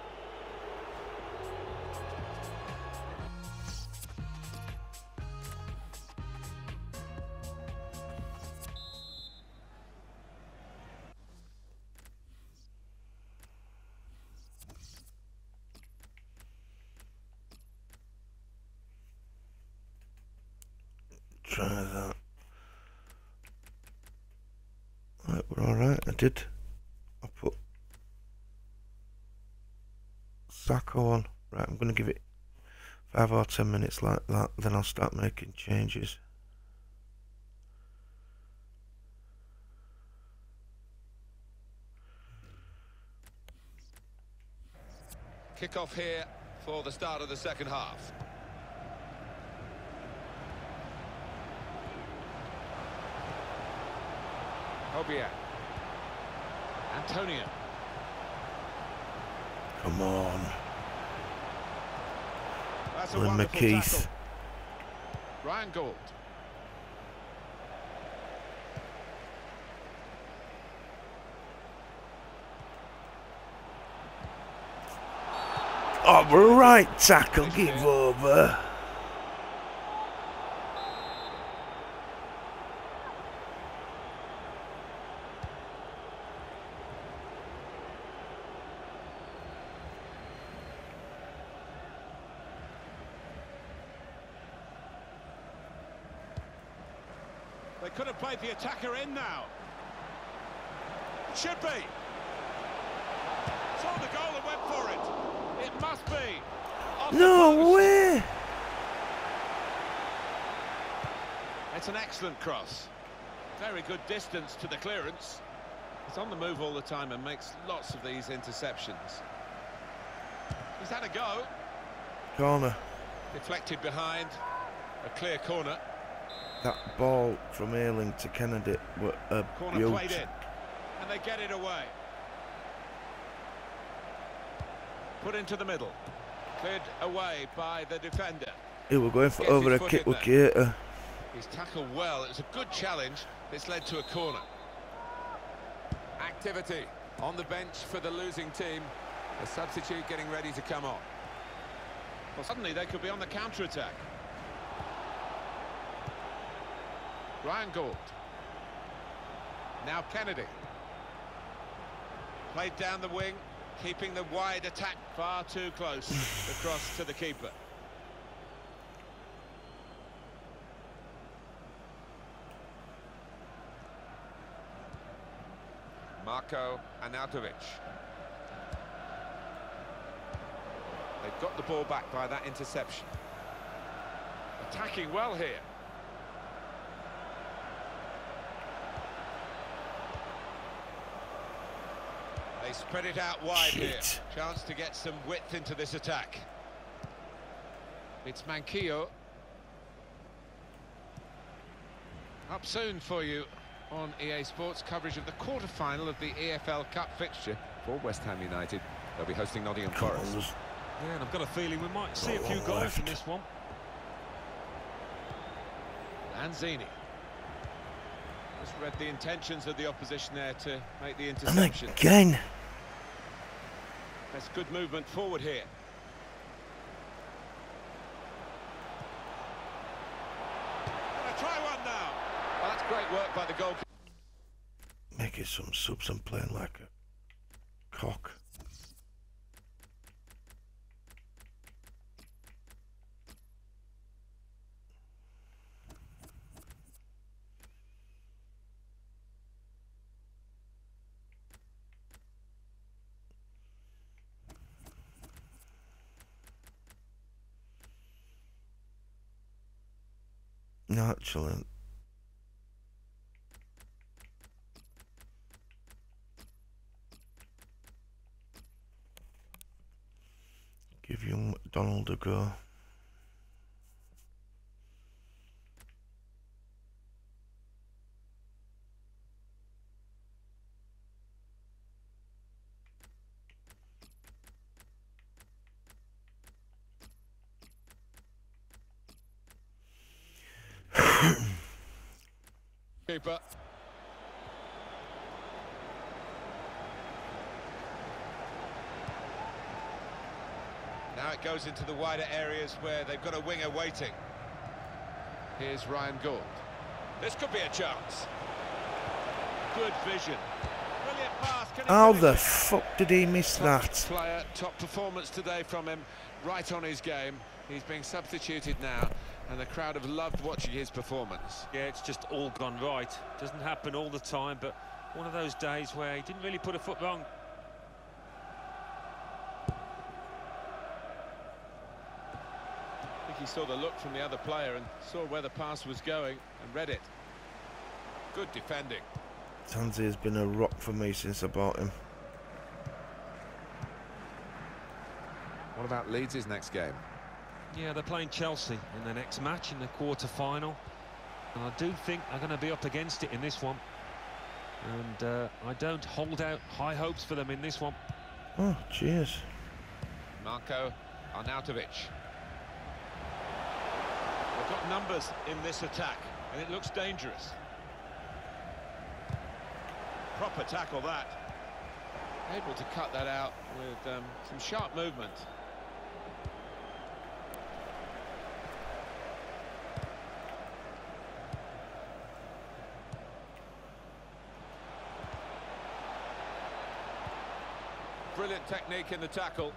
Try that. Right, we're alright. I did. I put Sacco on. Right, I'm going to give it five or ten minutes like that, then I'll start making changes. Kick off here for the start of the second half. Obiang. Antonio. Come on. That's a McKeith. Tackle. Ryan Gould. Oh, right tackle, give over. They could have played the attacker in now. Should be. Saw the goal and went for it. It must be. No way. It's an excellent cross. Very good distance to the clearance. He's on the move all the time and makes lots of these interceptions. He's had a go. Corner. Deflected behind. A clear corner. That ball from Ayling to Kennedy were a corner played in. And they get it away. Put into the middle, cleared away by the defender. He will go in for over a kick with Gator. He's tackled well. It's a good challenge. It's led to a corner. Activity on the bench for the losing team. A substitute getting ready to come on. Well, suddenly they could be on the counter attack. Ryan Gould. Now Kennedy. Played down the wing. Keeping the wide attack far too close. The cross to the keeper. Marco Arnautović. They've got the ball back by that interception. Attacking well here. They spread it out wide Shit. here. Chance to get some width into this attack. It's Manquillo. Up soon for you on E A Sports coverage of the quarter-final of the E F L Cup fixture for West Ham United. They'll be hosting Nottingham Come Forest. On. Yeah, and I've got a feeling we might see oh, a few goals left. from this one. Lanzini. Just read the intentions of the opposition there to make the interception. And again. That's good movement forward here. And a try one now. Well, that's great work by the goalkeeper. Making some subs and playing like a cock. No, actually. Give young McDonald a go. Keeper. Now it goes into the wider areas where they've got a winger waiting. Here's Ryan Gould. This could be a chance. Good vision. Brilliant pass. How the fuck did he miss that? Player, top performance today from him, right on his game. He's being substituted now. And the crowd have loved watching his performance. Yeah, it's just all gone right. Doesn't happen all the time, but one of those days where he didn't really put a foot wrong. I think he saw the look from the other player and saw where the pass was going and read it. Good defending. Tanzi has been a rock for me since I bought him. What about Leeds' next game? Yeah, they're playing Chelsea in the next match in the quarter-final. And I do think they're going to be up against it in this one. And uh, I don't hold out high hopes for them in this one. Oh, cheers. Marco Arnautović. They've got numbers in this attack, and it looks dangerous. Proper tackle that. Able to cut that out with um, some sharp movement. Brilliant technique in the tackle.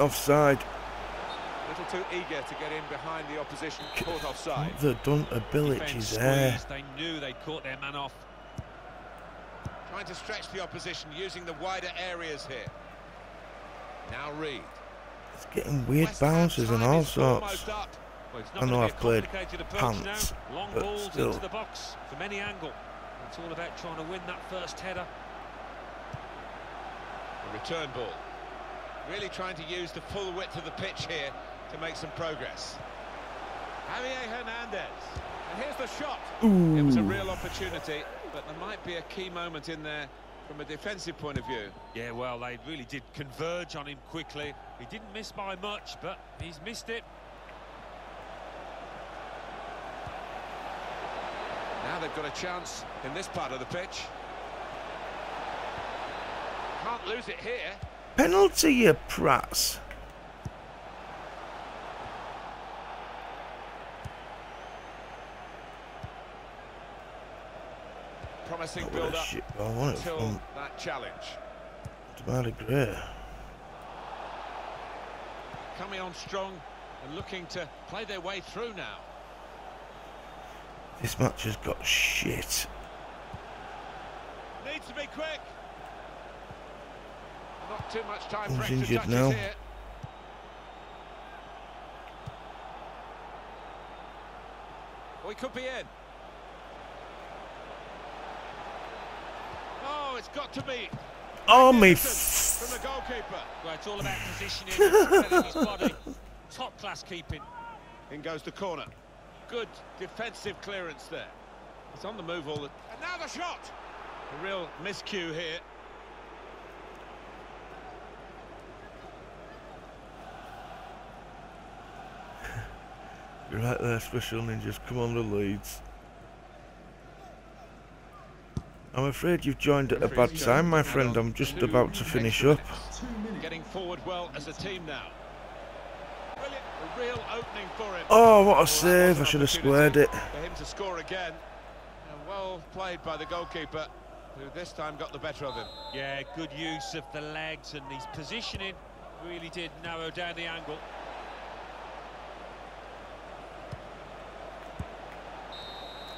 Offside. A little too eager to get in behind the opposition. C caught offside. What they've done to Bilic is there. They knew they caught their man off. Trying to stretch the opposition using the wider areas here. Now Reed. It's getting weird West bounces and all sorts. Well, I know I've played pants, now. Long but balls still. Into the box from any angle. It's all about trying to win that first header. Return ball. Really trying to use the full width of the pitch here to make some progress. Javier Hernandez. And here's the shot. Ooh. It was a real opportunity, but there might be a key moment in there from a defensive point of view. Yeah, well, they really did converge on him quickly. He didn't miss by much, but he's missed it. Now they've got a chance in this part of the pitch. Can't lose it here. Penalty, you prats. Promising build up until that challenge. It's about a great. Coming on strong and looking to play their way through now. This match has got shit. Needs to be quick. Not too much time for extra touches now. Here. Oh, he could be in. Oh, it's got to be. Oh, me. From the goalkeeper. Well, it's all about positioning and selling his body. Top class keeping. In goes the corner. Good defensive clearance there. It's on the move all the. And now the shot. A real miscue here. Right there, Swiss Ninjas, come on the leads. I'm afraid you've joined at a bad time, my friend. I'm just about to finish up. Getting forward well as a team now. A real opening for him. Oh, what a save! I should have squared it. For him to score again. And well played by the goalkeeper, who this time got the better of him. Yeah, good use of the legs and his positioning really did narrow down the angle.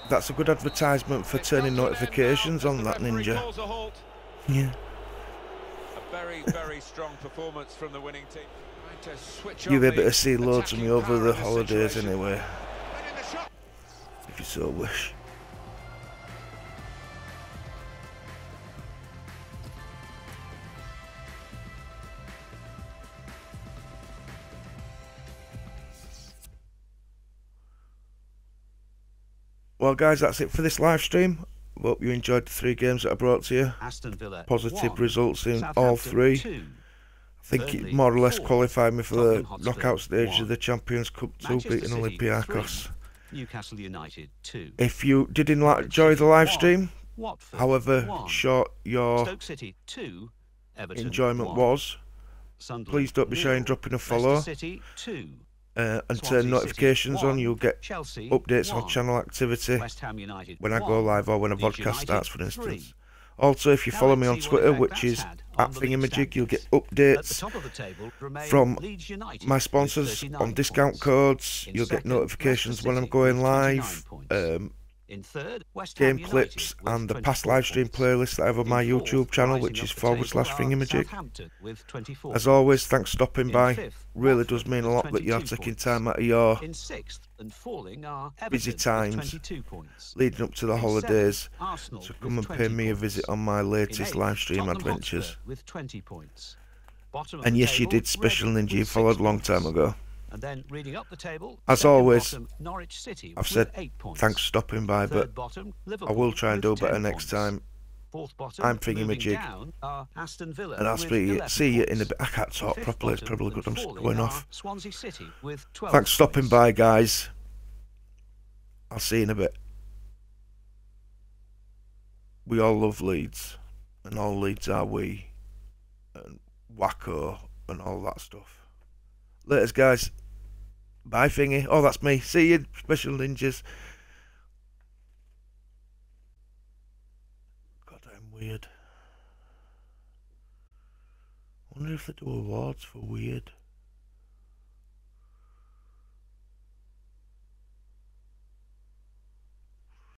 That's a good advertisement for turning notifications on that, Ninja. Yeah. A very, very strong performance from the winning team. You'll be able to see loads of me over the holidays anyway. If you so wish. Well, guys, that's it for this live stream. Hope you enjoyed the three games that I brought to you. Aston Villa, positive one, results in all three. Two, I think Burnley, it more or less four, qualified me for Tottenham the Hotspur, knockout stage one, of the Champions Cup two, beating Olympiakos. Three, Newcastle United two. If you did enjoy the live stream, one, Watford, however one, short your Stoke City two, Everton, enjoyment one, was, Sunderland, please don't be shy in dropping a follow. Uh, and Swansea turn notifications City, one, on, you'll get Chelsea, updates one, on channel activity West Ham United, when I one, go live or when a podcast starts, for instance. Three. Also, if you follow L N C me on Twitter, which is at Thingamajig, you'll get updates table, from my sponsors on discount codes. You'll second, get notifications City, when I'm going live, um, in third, West Ham game United, clips and the past live stream playlist that I have on my fourth, YouTube channel, which is forward slash Thingamajig. As always, thanks for stopping in by. Fifth, really does mean a lot that you're taking time out of your in sixth and falling are busy times leading up to the in holidays. Seventh, so come and pay me a visit on my latest eighth, live stream Tottenham adventures. With twenty points. And yes, you did, Special Ninja, you followed a long time ago. And then reading up the table, as always, bottom, Norwich City I've said eight points. Thanks for stopping by, but bottom, I will try and do better next time. Bottom, I'm thinking my jig, and I'll speak see you in a bit. I can't talk properly, it's probably good I'm going off. Swansea City with twelve Thanks for stopping by, guys. I'll see you in a bit. We all love Leeds, and all Leeds are we, and Wacko, and all that stuff. Laters, guys. Bye, thingy. Oh, that's me. See you, special ninjas. Goddamn weird. I wonder if they do awards for weird.